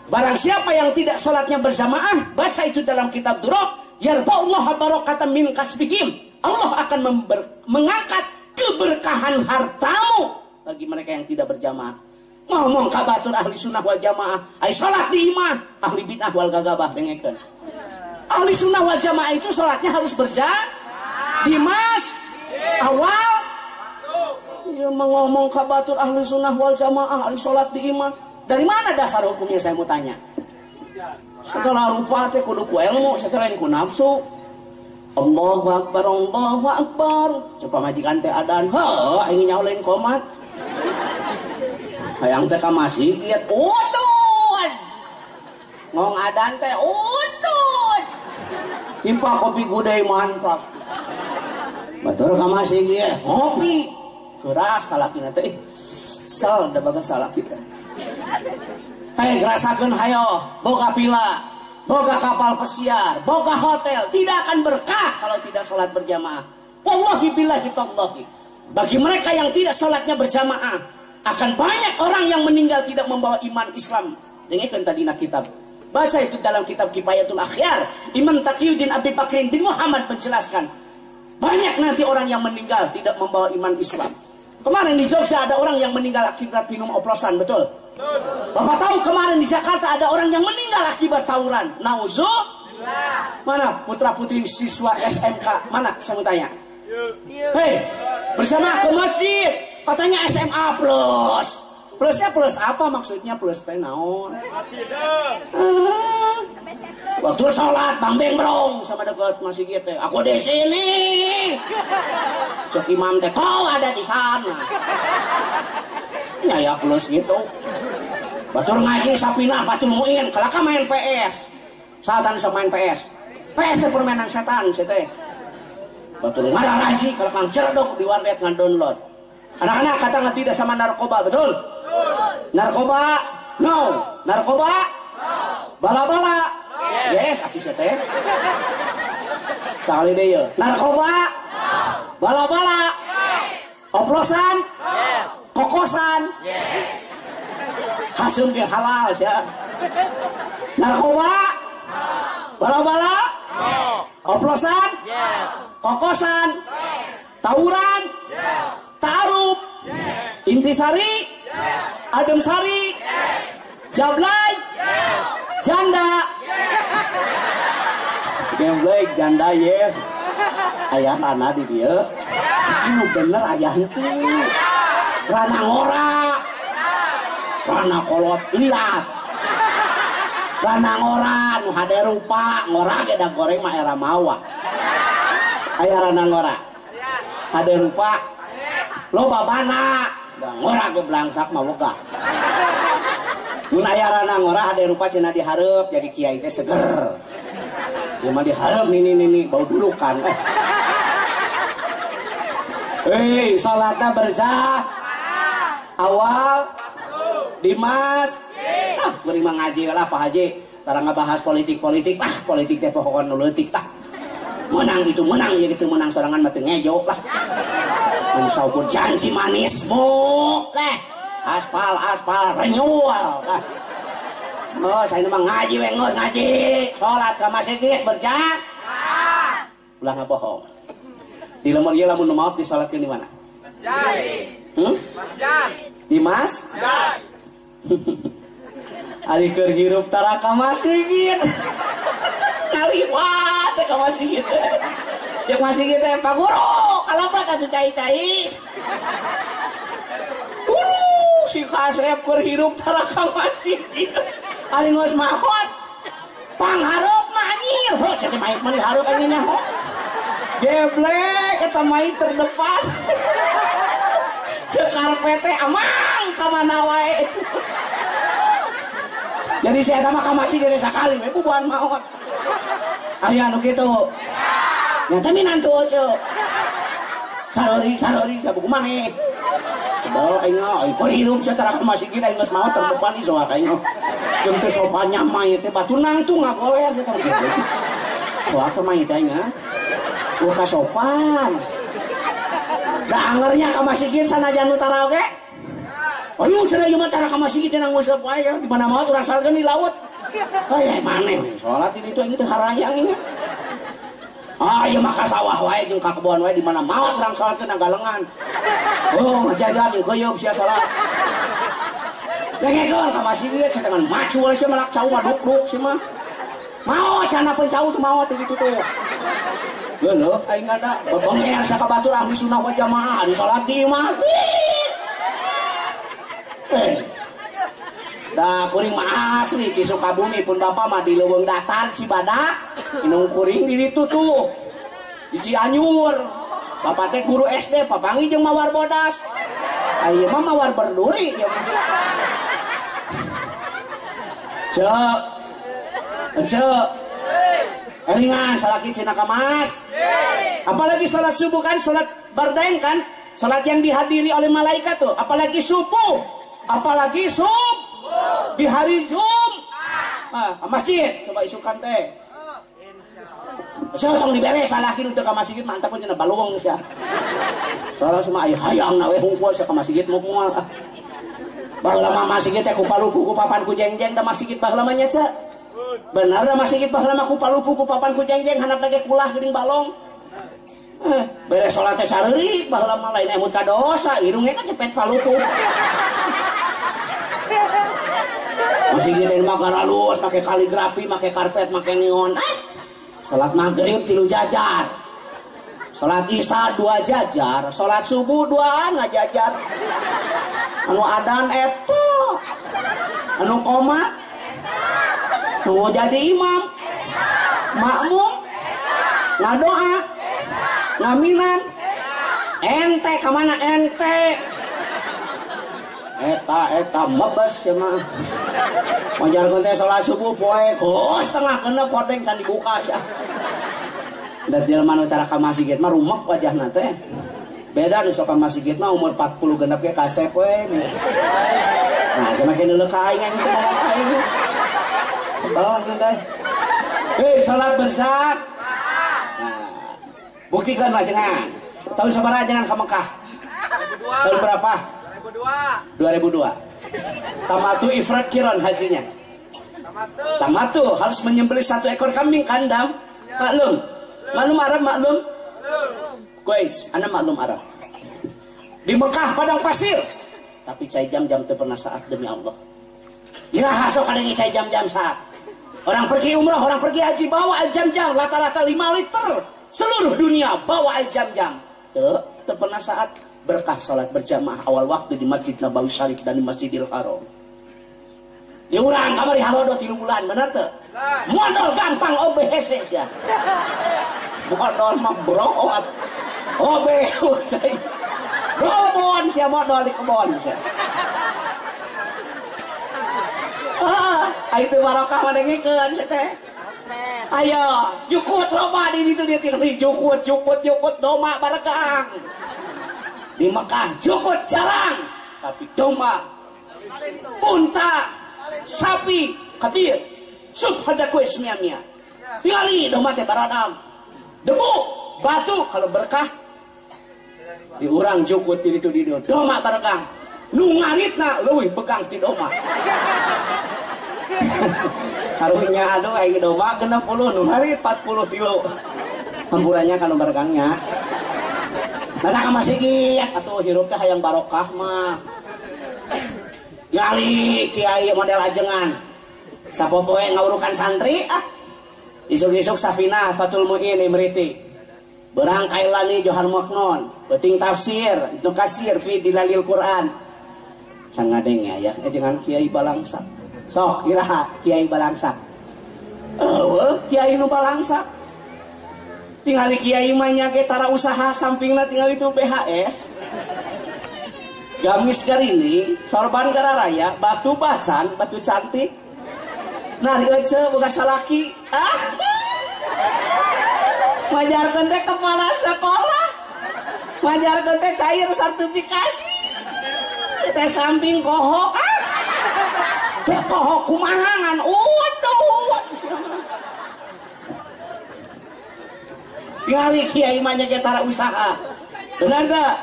Barang siapa yang tidak sholatnya bersamaan, baca itu dalam kitab Durrah, yarfa'ullahu barakatan min kasbihim. Allah akan mengangkat keberkahan hartamu bagi mereka yang tidak berjamaah. Ngomong kabatur ahli sunnah wal jamaah, ay sholat di iman, ahli bid'ah wal gagabah, dengekan. Ahli sunnah wal jamaah itu sholatnya harus berjamaah, dimas, awal. Ya mengomong kabatur ahli sunnah wal jamaah, ahli sholat di iman. Dari mana dasar hukumnya saya mau tanya? Segala rupa teh kudu ku ilmu, sekelain ku nafsu. Allahu Akbar, Allahu Akbar. Coba majikan teh adan, ha, ingin nyaulain komat. Hayang teh masih kiat udud. Ngong adan teh udud. Timpa kopi gudai mantap. Batur ka masih kiat kopi. Geras salakina teh. Sal da bagas salak kita. Teh rasakeun hayo, boga pila, boga kapal pesiar, boga hotel, tidak akan berkah kalau tidak salat berjamaah. Wallahi billahi tallahi. Bagi mereka yang tidak salatnya berjamaah, akan banyak orang yang meninggal tidak membawa iman Islam. Dengarkan tadi nak kitab. Baca itu dalam kitab Kifayatul Akhyar. Imam Taqiyuddin Abi Bakrin bin Muhammad menjelaskan. Banyak nanti orang yang meninggal tidak membawa iman Islam. Kemarin di Jogja ada orang yang meninggal akibat minum oplosan, betul? Bapak tahu kemarin di Jakarta ada orang yang meninggal akibat tawuran. Nauzubillah. Mana putra-putri siswa S M K? Mana? Saya mau tanya. Hei, bersama ke masjid. Katanya S M A plus. Plusnya plus apa maksudnya? Plus teh naon? Ah. Waktu sholat Bang Beng Brong sama dekat masih gitu. Aku di sini. Cek imam teh kau ada di sana. Ya ya plus gitu. Batur ngaji Safina Fatul Mu'in, kalaka main P S. Satan sama main P S. P S teh permainan setan si teh. Batur ngarang ngaji kalakang cerdok di Wardah ngan-download. Anak-anak kata nggak tidak sama narkoba, betul? Betul. Narkoba, no. Narkoba, no. Bala-bala, no. Yes, aku setel. Sekali deh ya. Narkoba, no. Bala-bala, yes. Oplosan, yes. Kokosan, yes. Hasil yang halal ya. Narkoba, no. Bala-bala, no. Oplosan, yes. Kokosan, yes. Tawuran, yes. Ta'aruf, yes. Intisari, yes. Ademsari, yes. Jablay, yes. Janda, yes. Jablay, janda, yes. Ayah rana di dia, yeah. Ini bener ayahnya tuh, yeah. Rana ngorak, yeah. Rana kolot liat, rana ngoran, hade rupa, ngorak geda goreng mah era mawa, yeah. Ayah rana ngorak, yeah. Hade rupa. Lo babana, ngora ke belangsak mah boga. Mun aya rana ngora hade rupa cenah dihareup jadi kiai teh seger. Ieu mah dihareup nini-nini bau durukan. Eh. Hei, salatna berjamaah. Awal dimas. Ah, bari mah ngaji lah Pak Haji. Tara ngabahas politik-politik lah, politik teh pokoknya nuletik lah. Menang itu menang, ya gitu menang sorangan mati ngejok lah. Mensaupur janji manismu leh. Aspal-aspal renewal lah. Oh, saya ini mah ngaji wengus ngaji. Sholat ke masjid berjak. Ulah ngabohong. Di lemon ieu lamun maot disolatkeun di mana? Masjid. Hmm? Masjid. Di mas? Masjid. Ali keur hirup tara ka masjid. Kaliwat ka masjid. Cek masjid teh Pak Guru, kalapa atuh cai-cai. Uh, si Kasep keur hirup tara ka masjid. Ali ngos mahot. Pangharep mah anjir. Ho, sate baik mah diharep anjirnya ho. Geblek eta mai terdepan. Cekar P T amang ka mana wae. Jadi saya sama ka masih geus sakali we bubuhan maot. Ari anu kitu. Ya tapi nantu ojo. Sarori sarori sabuk maneh. Sebal aing aing kurirup satara ka masih kita geus maot terdepan iso aing. Jeung teu sopan nyamai teh batu nangtung ngagoler satara kitu. Soal mah aing ah. Wah kasopan. Dah angernya ka masjid sanajan nu tara oge. Anu sareng ieu mah tara ka masjid nang musep wae di mana maot urang salkeun di laut. Hayang maneh salat di ditu ieu teh harayang ieu. Ah ieu mah ka sawah wae jeung ka kebon wae di mana maot urang salat nang galengan. Oh jajan jeung keuyeub sia salat. Dengekeun ka masjid satengan macul sia malak cau maduk-duk sia mah. Maot sana pencau tu maot di ditu tuh. Belok, aing ada bebenger sakabatur ahli sunnah wal jamaah di salat di masjid. Eh. Da kuring mah asli di Sukabumi pun bapa mah di leuweung datar Cibadak, minum kuring di ditu tuh. Di Cianjur. Bapa teh guru S D, papangi jeung mawar bodas. Ayeuna mah mawar berduri ieu mah. Cek. Cek. Ringan salaki cina kamas. Apalagi salat subuh kan, salat bardain kan, salat yang dihadiri oleh malaikat tuh. Apalagi subuh, apalagi sub di hari Jum. Ah, masjid coba isukan teh. Saya tong diberes salaki untuk ke masjid mantap pun cina balong sia. Salah semua ayah hayang nawe hungkul sa ke masjid mau mual. Baheula mah masjid teh ku palupu ku papan ku jengjeng da masjid baheula mah nya ca. Benar dah masih kita lama ku palupu ku papan ku jengjeng hanap dagek pulah gering balong. Eh, beres sholat teh sareurik baheula mah lain emut ka dosa, irungnya kan cepet palupu. Masih geudeun mah garalus make kaligrafi, make karpet, make neon. Eh, salat maghrib tilu jajar. Salat isya dua jajar, salat subuh duaan ngajajar. Anu adan eta. Anu koma mau jadi imam, makmum, ngadoa, ngaminan, ente kemana ente? Eta eta mebes ya mah. Wajar konten sholat subuh poe kos tengah kena podeng can dibuka sih. Dan jelema utara ka masjid mah rumek wajahna teh. Beda nu sok ka masjid mah umur empat puluh genep ge kasep we. Nah, sama kene leuleuk ka aing anjing aing. Sebal gitu deh. Hei, salat bersak. Nah, buktikan lah jangan. Tahun sabaraha jangan ke Mekah? Tahun berapa? dua ribu dua. dua ribu dua. Tamatu ifrad kiron hajinya. Tamatu. Tamatu harus menyembelih satu ekor kambing kandang. Maklum. Maklum Arab maklum. Guys, ana maklum Arab. Di Mekah padang pasir. Tapi cai jam-jam teu pernah saat demi Allah. Iraha sok ada ngicai jam-jam saat. Orang pergi umrah, orang pergi haji bawa jam-jam rata-rata lima liter. Seluruh dunia bawa jam-jam. Tuh, terpernah saat berkah salat berjamaah awal waktu di Masjid Nabawi Syarif dan di Masjidil Haram. Di urang kamari harodo tilu bulan, bener teu? Modal gampang obeh hese sia. Modal mah broot. Obeh cai. Robon sia modal di kebon sia. Ah, itu barokah mendengarkan seteh. Ayo, jukut lomba di itu dia tinggal jukut, jukut, jukut domba barokah. Di Mekah jukut jarang, tapi domba, unta, sapi, kabir, Sup hadaku ismiamia. Tingali dong mate baradam. Debu, batu kalau berkah diurang jukut di itu di doma barakang. Nu ngaritna leuwih bekang di doma. Karunya aduh aing doma genep puluh nu ngarit empat puluh kilo. Pemburannya kalau barakangnya. Barakah masih giat atuh hirup teh hayang barokah mah. Yali kiai model ajengan. Sapopoe ngawurukan santri ah. Isuk-isuk Safina Fatul Mu'in imriti. Berang kailani Johar Maknon, beting tafsir, itu kasir fi dilalil Quran. Sangadeng ya, ya dengan kiai balangsak. Sok iraha kiai balangsak. Eueuh kiai nu balangsak. Tingali kiai mah nya ge tara usaha sampingna tingali itu B H S. Gamis garini, sorban gararaya, batu bacan, batu cantik. Nah, dieuceuh boga salaki. Ah. Majarkeun teh kepala sekolah. Majarkeun teh cair sertifikasi. Teh samping kohok. Ah. Teh kohok kumahangan. Utuh. Tingali kiai mah nya ge tara usaha. Benar enggak?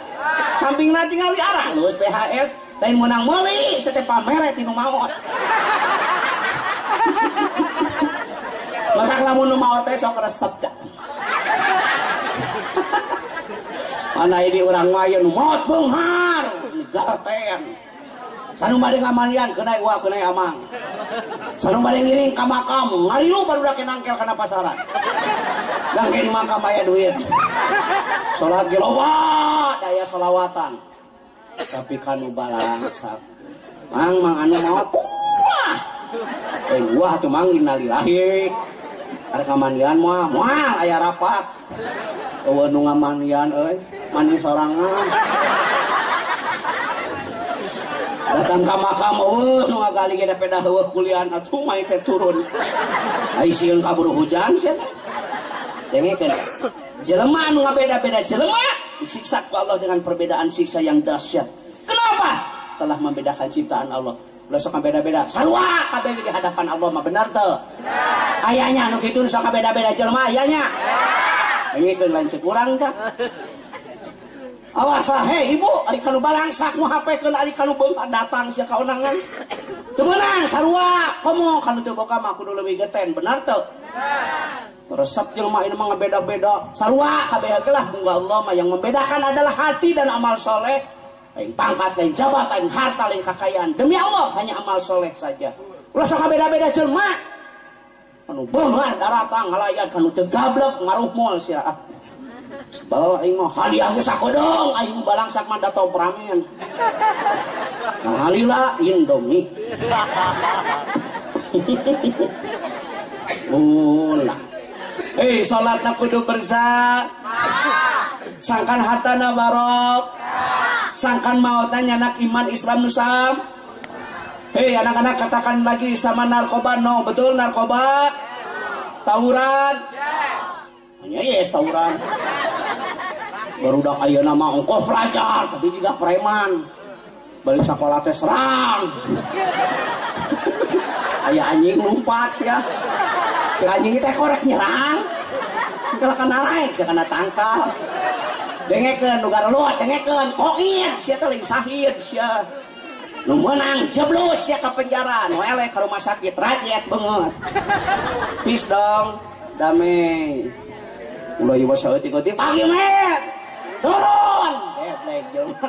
Sampingna tinggal diarah lulus P H S lain menang meuli sate pamere tinu maot. Maka lamun nu maot teh sok resep da. Mana ini urang maya nu maot beunghar garetean. Sanumbade ngamalian keunai wa keunai amang. Sanumbade ngiring ka makam ngarilu barudak nangkel kana pasaran. Jangke di makam aya duit. Salat ge loba daya selawatan. Tapi kanu balangsak. Mang mang anu maot. Teng wah tuh mang innalillahi. Arek ngamalian mah moal aya rapat. Eueuh nu ngamalian euy, mandi sorangan. Datang ka makam eueuh nu ngagali ge peda heueuh kulian atuh mai teh turun. Ai sieun kaburu hujan sia teh. Dengekeun. Jelema anu ngabeda-beda jelema disiksa ku Allah dengan perbedaan siksa yang dahsyat. Kenapa? Telah membedakan ciptaan Allah. Ulah sok beda-beda. Sarua kabeh di hadapan Allah mah benar teu? Benar. Ayahnya nu kitu sok beda-beda jelema ayahnya. Benar. Dengekeun lanceuk urang tah. Awas lah, hei ibu, ari kanu barangsak nu hapekeun ari kanu beunghar datang sia ka onangan. Teu meunang sarua, komo kanu teu boga mah kudu leuwih geten, benar teu? Benar. Terus sab jelema ieu mah ngabeda-beda. Sarua kabeh ge lah mungga Allah mah yang membedakan adalah hati dan amal soleh. Lain pangkat, lain jabatan, harta, lain kekayaan. Demi Allah hanya amal soleh saja. Ulah sok beda-beda jelema. Anu beunghar daratang ngalayan kanu teu gablek ngaruh moal sia. Sebal aing mah hadiah geus sakodong aing balangsak mah dato pramen. Alhamdulillah Indomie. Ulah. Eh salatna kudu berza. Sangkan hatana barok. Sangkan maotna nyanak iman Islam nusam. Hei anak-anak katakan lagi sama narkoba no, betul narkoba. Tauran. Ya yes tauran. Baru dah kaya nama ongkoh pelajar, tapi juga preman. Balik sekolah teh serang. Ayah anjing lumpat ya. Si anjing teh korek nyerang. Kalau kena raik, si kena tangkap. Dengekeun, nugar luat, dengekeun. Koin, si teh ling sahid, si. Nu menang, jeblos, si ke penjara. Nu eleh ke rumah sakit, rakyat banget. Peace dong, damai. Ulah ieu basa eutik eutik pagi met. Turun deblek jelema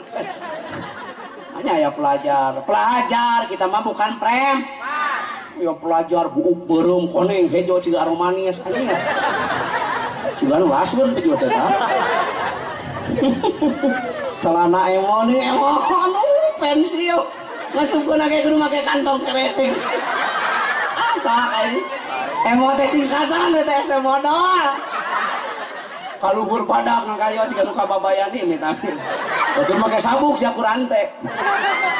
hanya ya pelajar pelajar kita mah bukan prem ya pelajar buuk beureum koneng hejo cigaro manis anjing sugan lasun pieu teh tah celana emo ni emo pensil masukkeun age kudu make kantong keresing ah sae emo teh singkatan teh asa modal kaluhur badak ngakayo jika nuka babayani mitamin betul pakai sabuk siap Quran teh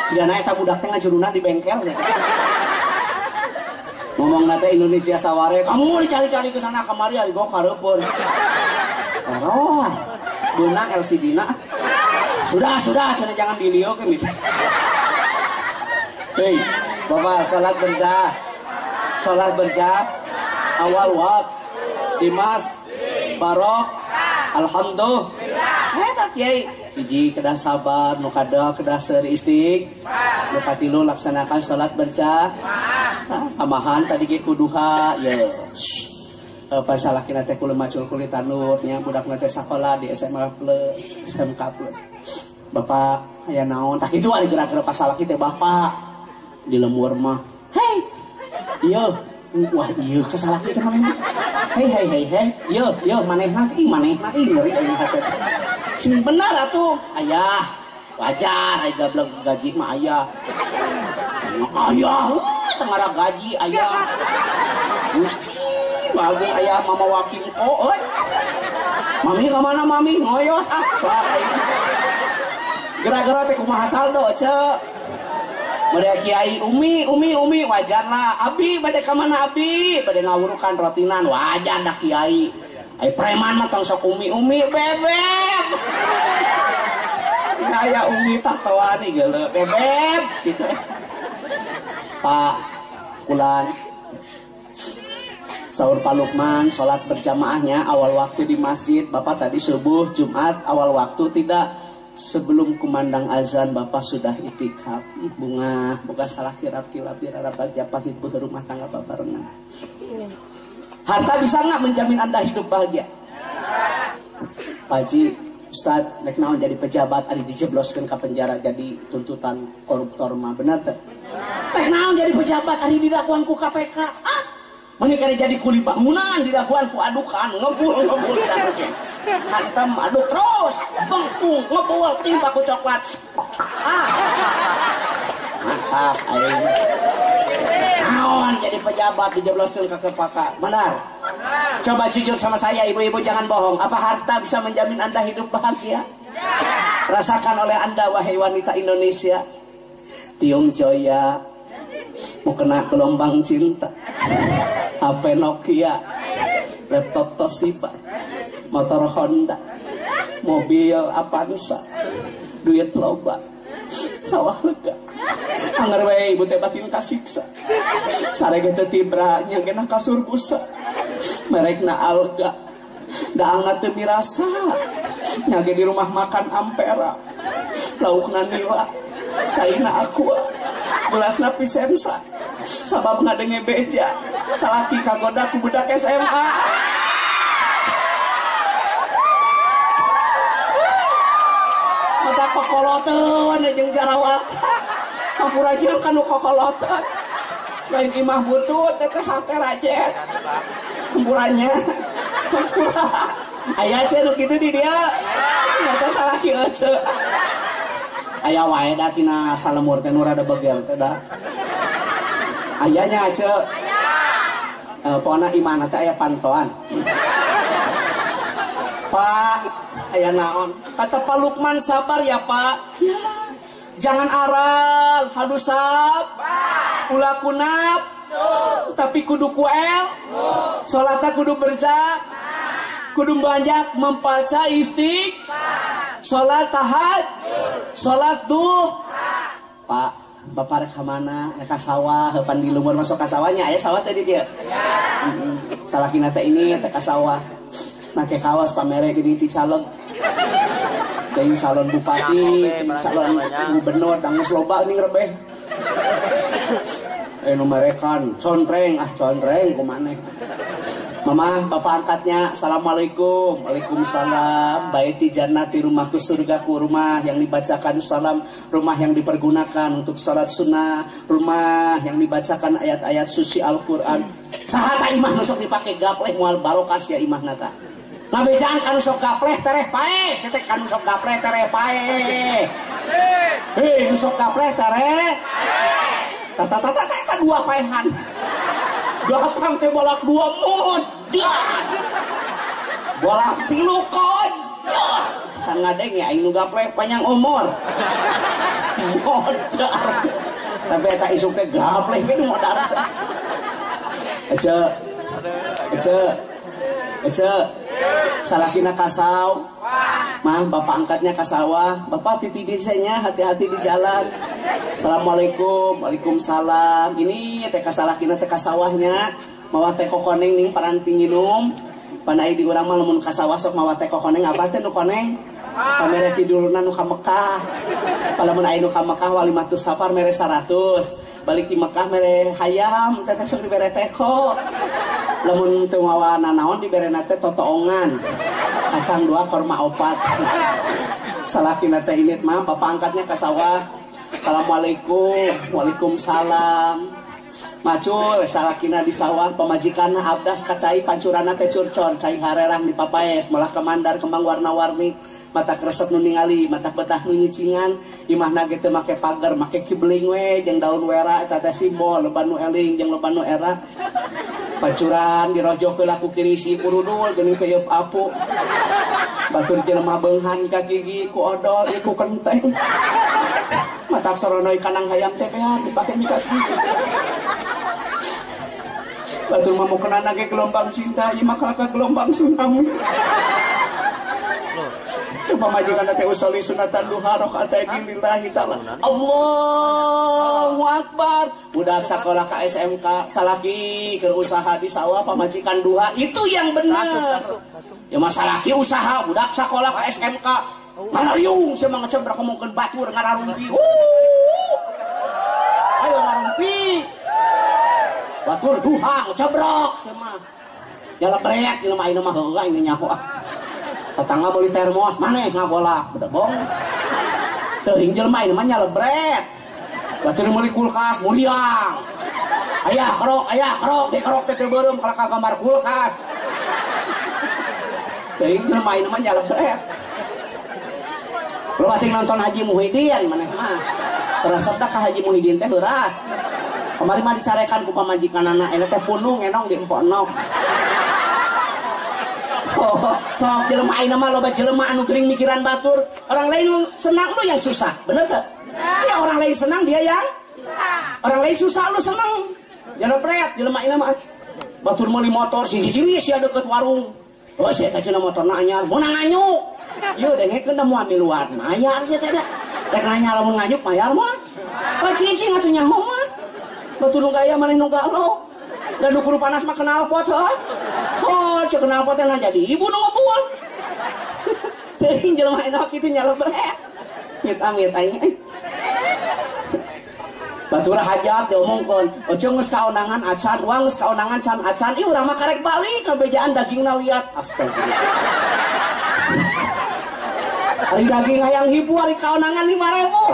jika naik tak budak teh ngajuruna di bengkel ya. Ngomong nate Indonesia saware kamu dicari-cari kesana kemari hari go karepun eror benang L C D na sudah sudah sudah jangan dilio ke mita hei bapak salat berza Sholat berjamaah, awal wak, dimas, barok, alhamdulillah. Eta kiai, hiji kedah sabar, nu kada kedah seuri istiq, nu katilu laksanakan sholat berjamaah. Amahan tadi ge kuduha, ye. Pasalakina teh kuliah macul kulit tanurnya budak nate sekolah di S M K Plus, S M K Plus. Bapak, aya naon? Tak itu ari gerak-gerak pasalaki teh bapak di lembur mah. Hei, yo, wah yo kesalaki teh manehna. Hei hei hei hei, yo yo manehna ih manehna ih ngeri aing hate. Sing bener atuh, ayah. Wajar aya gablek gaji mah ayah. Ayah, teu ngara gaji ayah. Gusti, bagus ayah mama wakil oh euy. Mami ka mana mami? Ngoyos ah. Gara-gara teh kumaha saldo ce. Mereka kiai umi umi umi wajarlah abi pada kemana abi pada ngawurukan rotinan wajar dah kiai ay preman matang sok umi umi bebek saya umi tak tahu ani gelo bebek gitu. Pak Kulan sahur Pak Lukman sholat berjamaahnya awal waktu di masjid bapak tadi subuh Jumat awal waktu tidak. Sebelum kumandang azan, bapak sudah itikaf. Bunga, buka salah kirap-kirap dirarabak japat ibu rumah tangga bapak renang. Harta bisa nggak menjamin anda hidup bahagia? Paji, Ustadz, nek naon jadi pejabat, ada dijebloskan ke penjara jadi tuntutan koruptor mah benar tak? Nek naon jadi pejabat, ada didakwan ku K P K. Ah, menikah jadi kuli bangunan, didakwan ku adukan, ngebul ngebul cantik. Hantem, aduh terus, bengkung, ngebul, timpa ku coklat. Ah, mantap, ayo. Naon jadi pejabat dijebloskan ke kepaka, benar? Coba jujur sama saya, ibu-ibu jangan bohong. Apa harta bisa menjamin anda hidup bahagia? Rasakan oleh anda, wahai wanita Indonesia. Tiung Joya, mau kena gelombang cinta. H P Nokia, laptop Toshiba. Motor Honda, mobil Avanza, duit loba, sawah lega, anger we ibu teh batin kasiksa, sarege teu tibra nyangkena kasur busa, merekna alga, da angga teu mirasa, nyage di rumah makan Ampera, laukna niwa, caina aqua, gelasna pisensa, sabab ngadenge beja, salaki kagoda ku budak S M A. Kokolotan jeung jarawatan. Hampura jeung kanu kokolotan. Lain imah butut teh hate rajet. Hampurannya. Hampura. Aya ce nu kitu di dieu. Eta salah kieu ce. Aya wae da tina salemur teh nu rada begel teh da. Aya nya ce. Eh pona imahna teh aya pantoan. Pak ayah naon kata Pak Lukman sabar ya Pak ya jangan aral hadusab ulah kunap tapi kudu kuel sholatnya kudu berzak kudu banyak membaca istiq sholat tahad sholat duh Pak bapak rek mana reka sawah hepan di lumbur masuk ke sawahnya ayah sawah tadi dia salakina teh ini teh ke sawah nake kawas pamere gini ti calon ting calon bupati, calon gubernur, dangus loba nih rebeh. Eh numerekan, contreng ah contreng kumane. Mama, bapak angkatnya, assalamualaikum, waalaikumsalam. Baiti jannati rumahku surgaku rumah yang dibacakan salam, rumah yang dipergunakan untuk salat sunnah, rumah yang dibacakan ayat-ayat suci Al-Quran. Sahata imah nusok dipakai gapleh mual barokas ya imah nata. Ngabejaan kanu sok gapleh tereh pae, setek kanu sok gapleh tereh pae. Hei, nusok gapleh tereh. Tata tata tata dua paehan. Datang ke bolak dua mohon. Bolak tilu kon. Kan ngadeng ya aing nu gapleh panjang umur. Modar. Tapi eta isuk teh gapleh we nu modar. Aja. Aja. Aja. Salakina kasau. Wah. Mang, bapak angkatnya ke sawah. Bapak titip desanya, hati-hati di jalan. Assalamualaikum, waalaikumsalam. Ini teh ka salah kina teh ka sawahnya. Mawa teh kokoneng ning paranti nginum. Panai di urang mah lamun ka sawah sok mawa teh kokoneng apa teh nu koneng? Pamere tidurna nu ka Mekah. Palamun aya nu ka Mekah walimatus safar mere seratus. Balik di Mekah mere hayam teteh sok dibere teko. Lamun teu mawa nanaon dibere teh totoongan. Kacang dua korma opat. Salakina teh init mah bapak angkatnya ka sawah. Assalamualaikum. Waalaikumsalam. Macul salakina di sawah pamajikanna abdas kacai pancurana teh curcor cai harerang di papaes malah kemandar kembang warna-warni. Mata kresep nu ningali, mata betah nu nyicingan, imahna ge teu make pagar, make kibling we jeung daun wera eta teh simbol loba nu eling jeung loba nu era. Pacuran dirojokeula ku kirisi kurudul geuning keyeup apu. Batur jelema beunghang ka gigi ku odol ieu ku kenteng. Mata soronoi kanang hayam teh bean dipake nika gigi. Batur mamukeunana ge gelombang cinta, ieu mah ka gelombang tsunami. Pemajikan teh usoli sunatan duha rakaat lillahi taala. Allahu akbar. Budak sekolah ka S M K salaki keur usaha di sawah pamajikan duha itu yang benar. Ya masalaki usaha budak sekolah ka S M K malariung sia mangecebrak mungkin batur ngararumpi. Ayo ngarumpi. Batur duha ngecebrok sia mah. Jalak reak jelema ieu mah heueuh ieu nyaho ah. Tetangga beli termos, mana yang ngabolak? Udah bong. Teuing jelema ieu mah nyalebret. Batur meuli kulkas, muliang. Ayah kerok, ayah kerok, dikerok teh teu beureum ka kamar kulkas. Teuing jelema ieu mah nyalebret. Loba ting nonton Haji Muhyiddin maneh mah. Teresep da ka Haji Muhyiddin teh heuras. Kamari mah dicarekan ku pamajikanana, eta teh punung enong di empoknok. Oh, sok jelema ayeuna mah loba jelema anu gering mikiran batur. Orang lain senang lu yang susah, bener teh? Ya orang lain senang dia yang susah. Orang lain susah lu senang. Jangan pret jelema ayeuna mah. Batur meuli motor si hiji we sia deukeut warung. Oh, sia eta cenah motorna anyar, meunang nganyuk. Ieu dengekeun da moal miluar. Mayar sia teh da. Rek nanya lamun nganyuk mayar mah. Pacicing atuh nyaho mah. Batur nu gaya maneh nu galau. Dan ukur panas mah knalpot heuh. Oh, cek knalpotnya nggak jadi ibu nobol. Teuing jelema enak itu nyalebret. Amit-amit aing. Batur hajat diomongkeun, "Ojo geus kaonangan acan, uang geus kaonangan can acan, ieu urang mah karek balik kabejaan dagingna liat." Astagfirullah. Ari daging hayang hibu ari kaonangan lima ribu.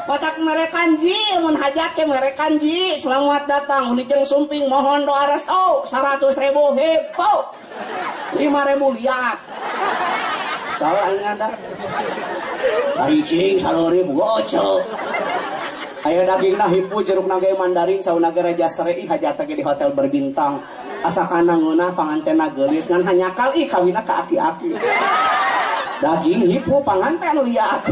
Patak merekanji, mun hajake merekanji, selamat datang, unijeng sumping, mohon doa restu, seratus ribu, hipo, lima ribu liat. Salah ingat dah. Taricing, saluri, bocok. Ayo daging nah hipo, jeruk naga mandarin, sauna naga raja serei, hajatake di hotel berbintang. Asa kanang ngeunah, pangantena gelis, ngan hanya kali kawina ke aki-aki. Daging hipo, panganten liat.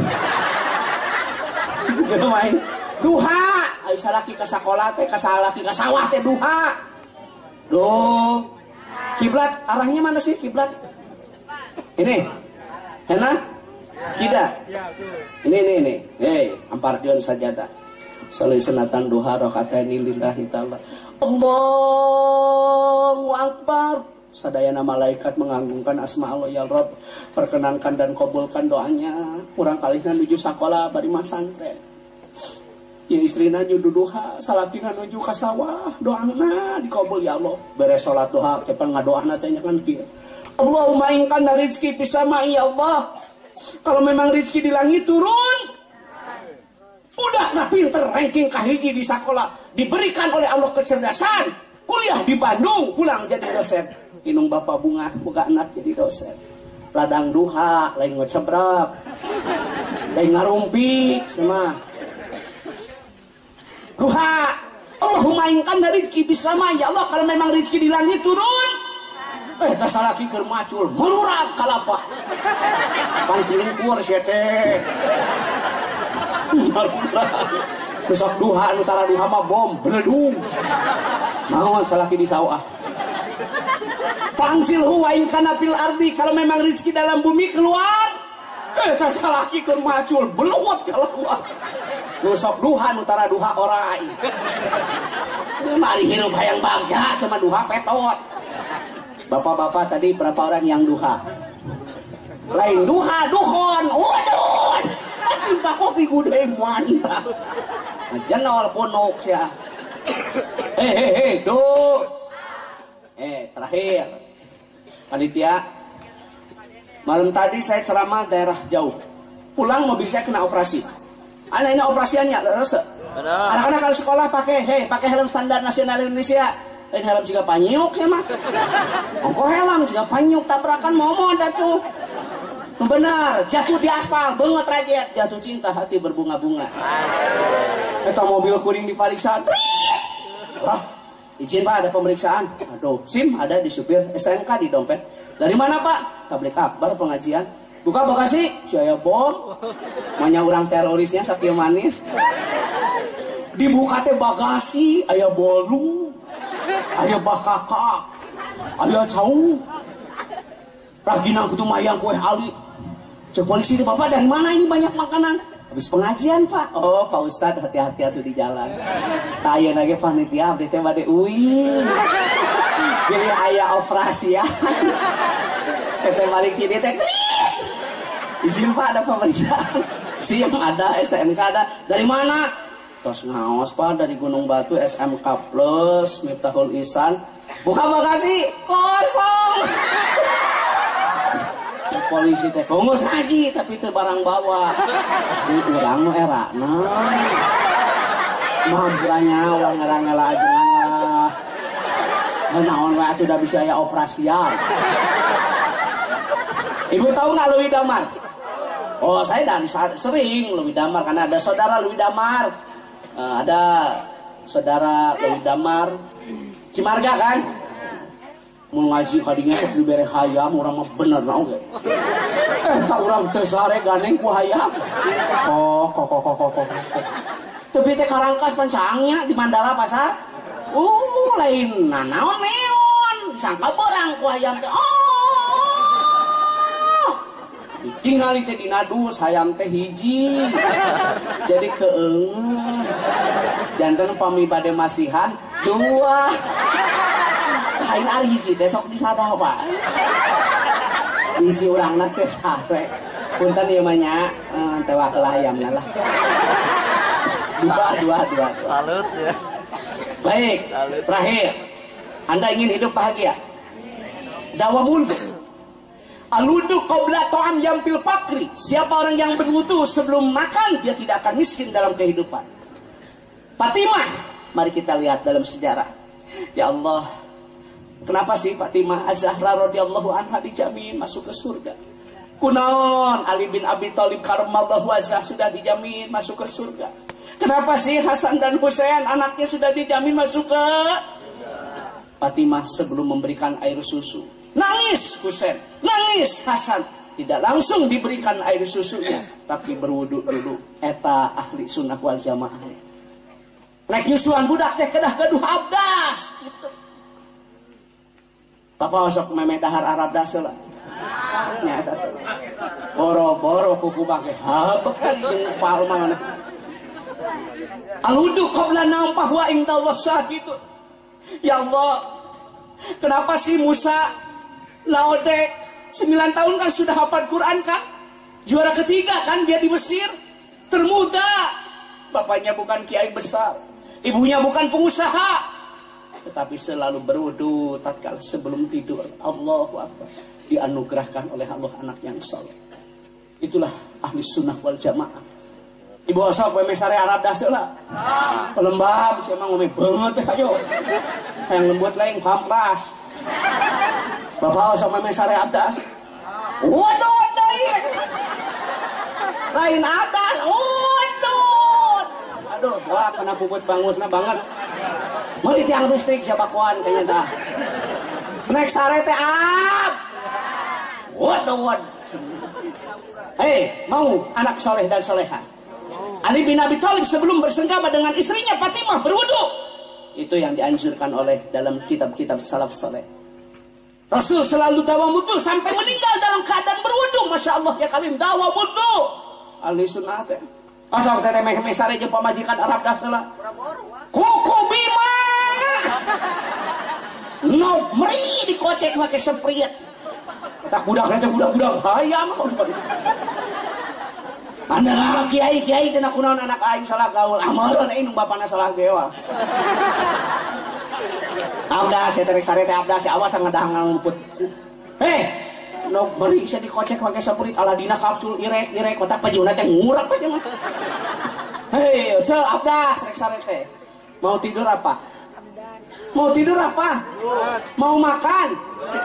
Jelemain duha, ayo salaki ka sakola teh, ka salaki ka sawah teh duha. Duh, kiblat arahnya mana sih kiblat? Ini, enak? Tidak. Ini ini ini, hey, ampardion sajadah. Sholli sunatan duha rakaataini lillahi ta'ala. Allahu akbar. Sadayana malaikat mengagungkan asma Allah ya Rabb. Perkenankan dan kabulkan doanya. Kurang kalihna nuju sakola bari mah santren. Ya istrina nuju duha, salatina nuju ka sawah. Doana dikabul ya Allah. Beres salat duha kepan ngadoana teh nya kan kieu. Allahumma inkan rizki pisama ya Allah. Kalau memang rizki di langit turun. Budakna pinter ranking kahiji di sakola diberikan oleh Allah kecerdasan. Kuliah di Bandung, pulang jadi dosen. Inung bapak bunga, buka anak jadi dosen. Ladang duha, lain ngecebrak, lain ngarumpi, semua. Duha, Allahumma inkan dari rizki bisama, ya Allah kalau memang rizki di langit turun. Eh, tasalaki kermacul, merurak kalapa. Pangtilingkur, siete. Merurak. Besok duha, nutara duha mah bom, beledung. Naon salaki di sawah. Pangsil huwain kana fil ardi, kalau memang rizki dalam bumi keluar. Eh salah kikeun macul, beluwet keluar. Nu sok duha nu tara duha orai. Mari hirup hayang bangsa sama duha petot. Bapak-bapak tadi berapa orang yang duha? Lain duha duhon, udun. Timpa kopi gudeg mantap. Jenol ponok sia. Hehehe, duh. Eh, terakhir panitia, malam tadi saya ceramah daerah jauh, pulang mobil saya kena operasi. Anak ini operasiannya terus. Anak-anak kalau sekolah pakai hei pakai helm standar nasional Indonesia, lain helm juga panyuk sih mah. Ongko helm juga panyuk tabrakan momon dah tuh. Benar, jatuh di aspal, bengot rajet, jatuh cinta hati berbunga-bunga. Kita mobil kuring diperiksa, trik. Wah. Izin Pak, ada pemeriksaan. Aduh, SIM ada di supir, S M K di dompet. Dari mana Pak? Kabel kabar pengajian. Buka Bekasi, saya bom. Manya orang terorisnya sakit manis. Dibuka teh bagasi, aya bolu, aya bakaka, aya cau. Ragina kutu mayang kue ali. Cek polisi, Bapak dari mana ini banyak makanan? Habis pengajian Pak. Oh Pak Ustadz hati-hati atuh di jalan. Tayo nage panitia abdi teh bade uing. Pilih aya operasi ya. Kita balik kini teh. Izin Pak ada pemeriksaan. SIM ada, S T N K ada. Dari mana? Tos ngaos Pak dari Gunung Batu S M K Plus Miftahul Ihsan. Buka bagasi kosong. Polisi teh bungkus haji tapi teu barang bawa. Urang nu erana. Mah buranya ulah ngarangela ajengan lah. Naon wae atuh da bisa aya operasian. Ibu tahu enggak Louis Damas? Oh, saya dari sering Louis Damas karena ada saudara Louis Damas. Uh, ada saudara Louis Damas. Cimarga kan? Mau ngaji kadinya sok dibere hayam orang mah bener na oge. Eh tak urang teu sare ganeng ku hayam. Oh kok kok kok kok. Tapi teh karangkas pancangnya di Mandala Pasar. Uh lain nanaon meon sangka berang ku hayam teh. Oh. Ditingali teh dina dus hayam teh hiji. Jadi keungeun. Janten pami bade masihan dua. Kain ari hiji teh sok disadah Pak. Isi urangna teh sare. Punten ieu mah nya teu wakel hayamna lah. Dua dua dua. Salut ya. Baik, terakhir. Anda ingin hidup bahagia? Dawamun. Aludu qabla ta'am yampil pakri. Siapa orang yang berwudu sebelum makan dia tidak akan miskin dalam kehidupan. Fatimah, mari kita lihat dalam sejarah. Ya Allah, kenapa sih Fatimah Azhahra radhiyallahu anha dijamin masuk ke surga? Kunaon Ali bin Abi Talib karramallahu wajhah sudah dijamin masuk ke surga. Kenapa sih Hasan dan Husein anaknya sudah dijamin masuk ke? Fatimah sebelum memberikan air susu nangis Husein, nangis Hasan, tidak langsung diberikan air susunya, tapi berwuduk dulu. Eta ahli sunnah wal jamaah. Nek nyusuan budak teh kedah gaduh abdas. Gitu. Bapak osok memeh dahar Arab dasel lah. Nyata tuh. Boro-boro kuku bage. Habekan jeung palma mana. Aludu qabla nampah wa indallah syahidu. Ya Allah. Kenapa sih Musa Laode sembilan tahun kan sudah hafal Quran kan? Juara ketiga kan dia di Mesir. Termuda. Bapaknya bukan kiai besar. Ibunya bukan pengusaha. Tetapi selalu berwudu tatkala sebelum tidur. Allahu Akbar. Dianugerahkan oleh Allah anak yang soleh. Itulah ahli sunnah wal jamaah. Ibu asal pemeh sare Arab dasel lah. Pelembab sih emang ngomeh banget ayo. Yang lembut lain kamplas. Bapak asal pemeh sare abdas. Waduh waduh. Lain abdas. Waduh. Aduh wah kena puput bangusna banget. Mau ditiang listrik siapa kuan kayaknya dah. Nek sare teh up. Waduh waduh. Hei, mau anak soleh dan soleha. Ali bin Abi Thalib sebelum bersenggama dengan istrinya Fatimah berwudu. Itu yang dianjurkan oleh dalam kitab-kitab salaf soleh. Rasul selalu dawa wudhu sampai meninggal dalam keadaan berwudhu. Masya Allah, ya kalian dawa wudhu. Ahli Sunnah teh. Pasal teh meh-meh sare jeung pamajikan Arab dah salah. Kuku bima. No, meri dikocek make sepriet. Tak budak teh budak-budak hayam. Anda kiai kiai cenah kunaon anak aing salah gaul. Amaran aing nu bapana salah gewa. Abdas, saya tarik sari teh abdas, saya awas ngedahang ngumput. Heh, no beri saya dikocek pakai sepurit aladina kapsul irek irek kotak pejuna teh ngurak pas mah. Heh, cel abdas rek sari teh. Mau tidur apa? Mau tidur apa? Mau makan?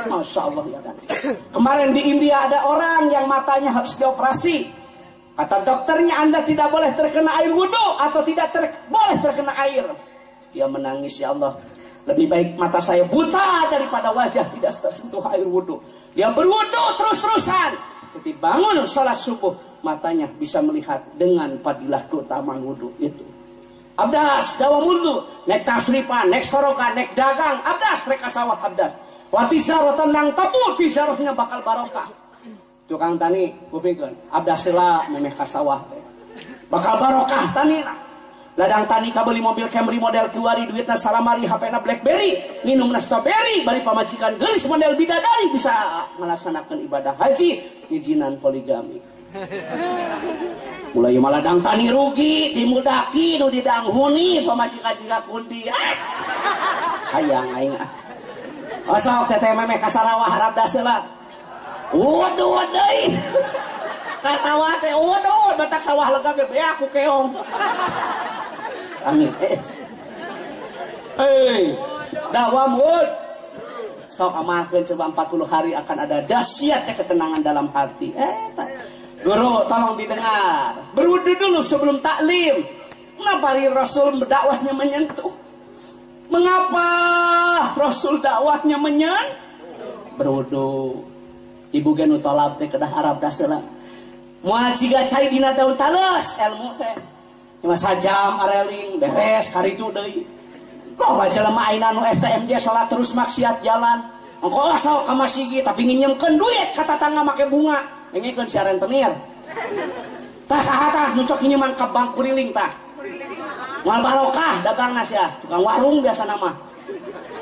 Masya Allah ya kan. Kemarin di India ada orang yang matanya habis dioperasi. Kata dokternya, Anda tidak boleh terkena air wudhu atau tidak ter boleh terkena air. Dia menangis, ya Allah. Lebih baik mata saya buta daripada wajah tidak tersentuh air wudhu. Dia berwudhu terus-terusan. Ketika bangun sholat subuh, matanya bisa melihat dengan fadilah keutamaan wudhu itu. Abdas, dawa wudhu. Nek tasripan, nek sorokan, nek dagang. Abdas, reka sawah, abdas. Watizarotan lang tabu, tizarohnya bakal barokah. Tukang tani, kupikun. Abdas sila, memeh kasawah. Bakal barokah tanina. Ladang tani kabeli mobil Camry model Kiwari, duitnya salamari, H P na Blackberry, minumna strawberry, bari pamajikan gelis model bidadari bisa melaksanakan ibadah haji, izinan poligami. Mulai malah ladang tani rugi, timbul daki nu didanghuni pamajikan jiga kundi. Hayang aing ah. Osok teteh meme ka Sarawah harap da seula. Wuduh deui. Ka sawah teh wuduh, batak sawah lega ge beak ku keong. Amin. Eh. Hey, dawam wud. Sok amalkeun coba empat puluh hari akan ada dahsyatnya ketenangan dalam hati. Eh, ta. Guru tolong didengar. Berwudu dulu sebelum taklim. Kenapa Rasul dakwahnya menyentuh? Mengapa Rasul dakwahnya menyen? Berwudu. Ibu genu tolap teh kedah Arab dah selang. Moal siga cai dina daun talas ilmu teh. Lima sajam areling beres karitu deui. Kok baca lemah aina nu S T M J sholat terus maksiat jalan. Engko sok ka masjid tapi nginjemkeun duit ka tatangga make bunga. Ngengikeun si rentenir. Tah saha tah nu sok nyiman ka bank kuriling tah. Moal barokah dagangna sia, tukang warung biasa nama.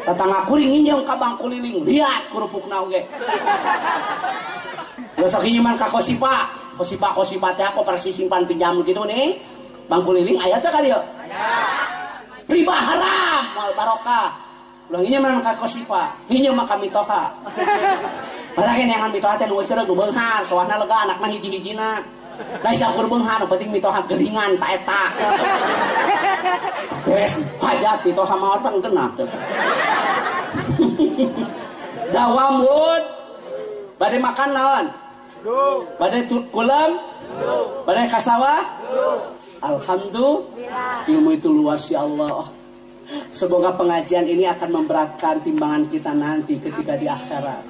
Tatangga kuring nginjem ka bank kuriling, lihat kerupukna oge. Sok nyiman ka kosipa, kosipa kosipa teh aku persis simpan pinjam kitu nih. Bang kuliling ayat tak kali yo? Riba haram, mal barokah. Ulanginya menang kakosipa, hinya makam mitoha. Padahal yang mitoha teh nu cereg nu beunghar, soalna lega anakna hiji-hijina. Lain sakur beunghar, penting mitoha geringan ta eta. Beres hajat mitoha mah tang kena. Dawam wud. Bade makan naon? Duh. Bade kulam? Duh. Bade ka sawah? Duh. Alhamdulillah, ilmu itu luas ya Allah. Semoga pengajian ini akan memberatkan timbangan kita nanti ketika di akhirat.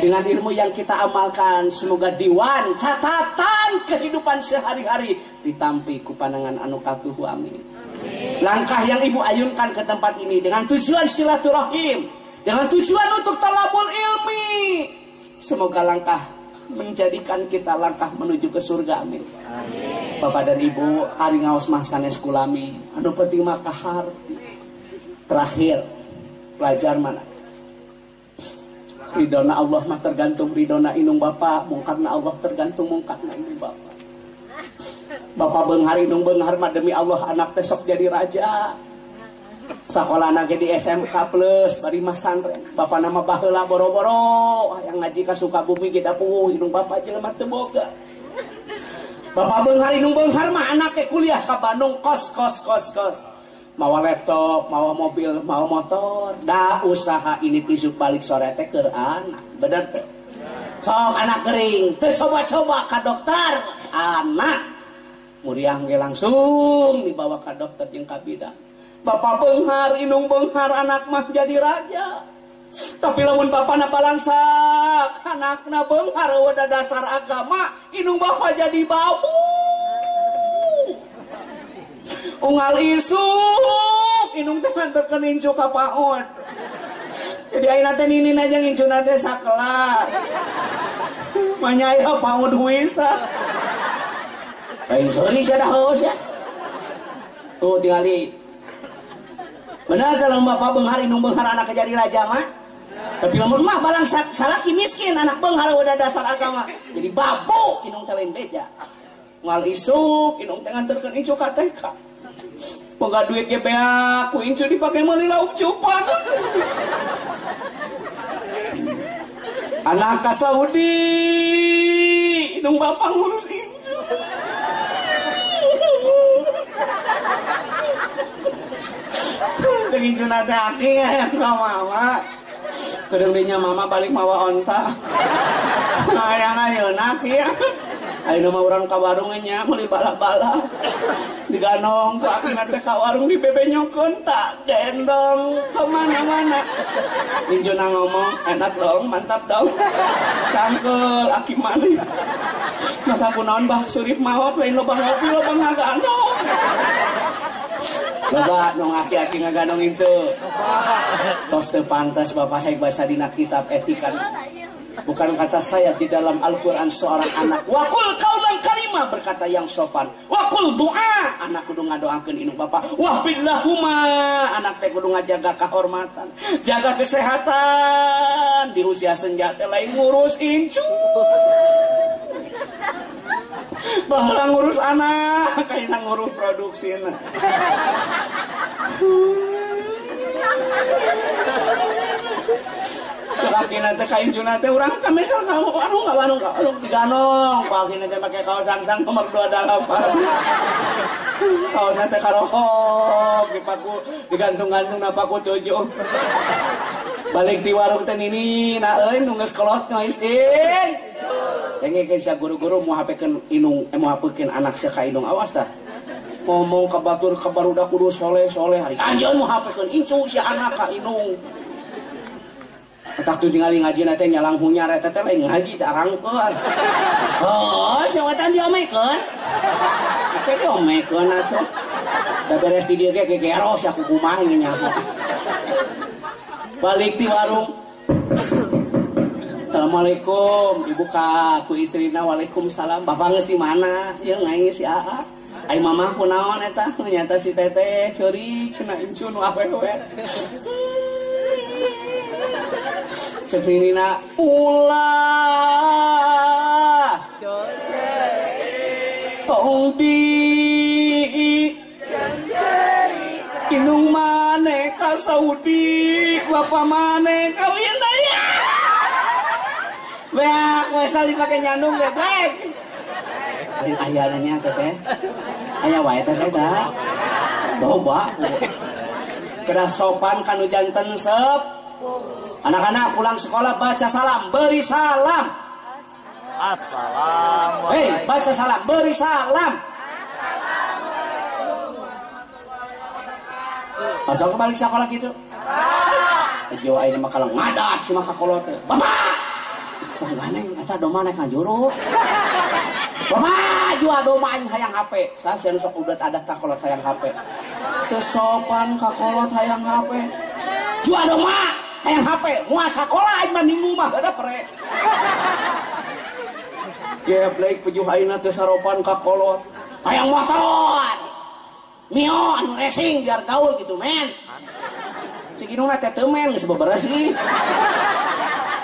Dengan ilmu yang kita amalkan, semoga diwan catatan kehidupan sehari-hari ditampi ku pandangan anu katuhu, amin. Langkah yang ibu ayunkan ke tempat ini dengan tujuan silaturahim, dengan tujuan untuk talabul ilmi. Semoga langkah menjadikan kita langkah menuju ke surga, amin. Amin. Bapak dan Ibu, ari ngaos mah sanes kulami, anu penting mah kaharti. Terakhir, pelajar mana? Ridona Allah mah tergantung ridona inung Bapak, mungkarna Allah tergantung mungkarna inung Bapak. Bapak beunghar inung beunghar mah demi Allah anak teh sok jadi raja. Sakolana ge di S M K Plus bari mah santren. Bapak nama baheula boro-boro yang ngaji ka Sukabumi ge dapuh indung bapak jelema teu boga. Bapak beunghar indung beunghar mah anak ge kuliah ka Bandung kos kos kos kos. Mawa laptop, mawa mobil, mawa motor. Da usaha ini pisuk balik sore teh keur anak. Bener teh. Sok anak gering, teu coba-coba ka dokter anak. Muriah ge langsung dibawa ka dokter jeung ka bidan. Bapak benghar, inung benghar, anak mah jadi raja. Tapi lamun bapak na balangsak, anak na benghar, udah dasar agama, inung bapak jadi babu. Ungal isuk, inung teman terkenincu kapaon. Jadi ayeuna teh ninin aja ngicuna teh sakelas. Manya aya paud wisa. Aing sori sada haus ya. Tuh tingali. Benar kalau bapak beunghar indung beunghar anak jadi raja mah. Tapi lamun mah balang salaki miskin anak beunghar udah dasar agama. Jadi babu indung teh lain beja. Moal isuk indung teh nganterkeun incu ka T K. Pengga duit ge beak ku incu dipake meuli lauk cupan. Anak ka Saudi, indung bapak ngurus incu. Jeung incuna teh aki ka mama. Kedeung dinya mama balik mawa onta. Hayang ayeuna kieu. Ayeuna mah urang ka warung nya meuli bala-bala. Diganong ku akina teh ka warung dibebenyokeun tak gendong kemana-mana. Injuna ngomong enak dong, mantap dong, cangkel aki maneh. Mata kunaon bah surif mawap lain lobang ngopi lobang ngaganong. Coba nong aki-aki ngaganong incu. Tos teu pantas bapak hek basa dina kitab etika. Bukan kata saya di dalam Al-Quran seorang anak. Wakul kaulan kalimah, berkata yang sopan. Wakul doa, anak kudu ngadoakeun indung bapa. Wah billahuma, anak teh kudu ngajaga kehormatan, jaga kesehatan. Di usia senja teh lain ngurus incu. Bahkan ngurus anak, kayaknya ngurus produksi. Akina teh ka injuna teh urang ka Mesir ka anu ka anu ka anu diganong ku akina teh make kaos sangsang nomor dua puluh delapan. Kaosna teh karohok dipaku digantung-gantung na paku jojo. Balik di warung teh nini na euy nu geus kolot geus ing. Dengikeun sia guru-guru moal hapekeun inung moal hapekeun anak sia ka indung awas tah. Ngomong ka batur ka barudak kudu soleh-soleh hari. Anjeun moal hapekeun incu sia anak ka indung. Taktu tinggal ngaji nanti nyalang punya rata teh lain ngaji carangkeun. Oh, sewatan diomekeun. Oke diomekeun atuh. Da beres di dieu ge gegeros aku kumaha nya. Balik di warung. Assalamualaikum, ibu ka ku istrina. Waalaikumsalam. Bapak geus di mana? Ieu ngai si Aa. Ai mamah kunaon eta? Nyata si teteh ceurik cenah incu nu awewe. Safina ulah ceri tongdi ceri indung mane ka Saudi bapa mane kawin daya beak we salih pake nyandung ge bek aya nanya teh aya wae teh da loba kada sopan kanu janten sep. Anak-anak pulang sekolah baca salam, beri salam. Assalamualaikum. Hei, baca salam, beri salam. Assalamualaikum. Masa aku balik sekolah gitu? Bapak. Jawa ini makalah ngadat si maka kolote. Bapak. Kau ganeng, kata doma naik ngajuru. Bapak, jual domain hayang H P. Saya siang sok udah ada kakolot hayang H P. Kesopan kakolot hayang H P. Jual doma. Yang H P, mua sekolah aja minggu mah, ada pre. Ya, Blake pejuhaina teh saropan ka kolot. Hayang motor. Mio anu racing biar gaul gitu, men. Cikiduna teh teu men geus beberesi.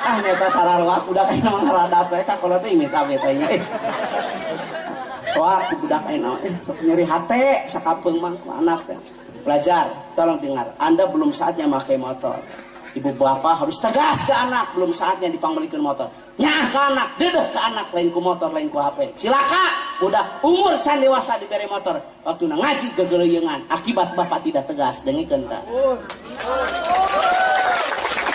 Ah, nyata sararwa kuda kain mah ngaradat we ka kolot teh imit-amit aya. Soal budak ena sok nyeri hate sakapeung mah ku anak teh. Belajar, tolong dengar. Anda belum saatnya pakai motor. Ibu bapak harus tegas ke anak, belum saatnya dipangmelikin motor. Nyah ke anak, dedeh ke anak, lain ku motor, lain ku H P. Silaka, udah umur san dewasa diberi motor. Waktu ngaji gegeleyengan, akibat bapak tidak tegas, dengerin tak?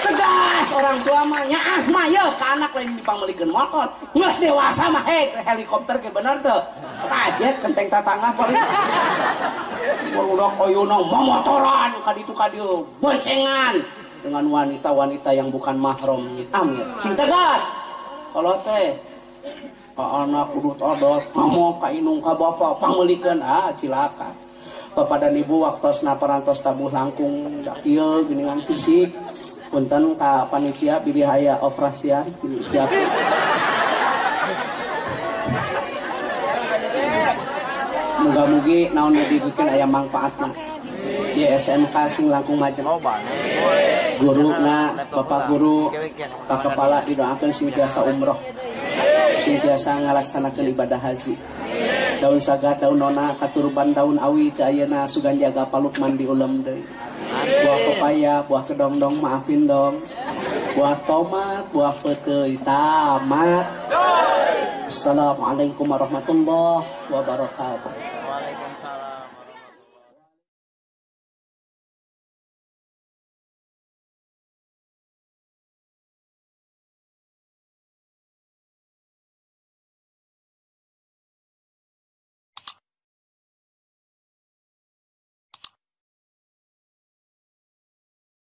Tegas orang tua mah, nyah mah ya ke anak, lain dipangmelikin motor. Nges dewasa mah, hei helikopter ke bener tuh. Rajet, kenteng tatangah paling. Udah koyunong, mau motoran, kaditu kadiu, boncengan. Dengan wanita-wanita yang bukan mahram amit-amit. Sing tegas. Kalau teh ka anak kudu todot, ngomong ka indung ka bapa panglikeun ah cilaka. Bapak dan ibu waktosna parantos tabuh langkung da kieu geuningan fisik. punten ka panitia pilih haya operasian siap. Muga-mugi naon lebih bikin ayam manfaatna di S M K sing langkung majeng. Guru na, bapak guru, pak kepala didoakan sing biasa umroh, sing biasa ngalaksanakan ibadah haji. Daun saga, daun nona, katurban daun awi, ayana sugan jaga palukman diulam deui. Buah pepaya, buah kedong-dong maafin dong. Buah tomat, buah petei, tamat. Assalamualaikum warahmatullahi wabarakatuh.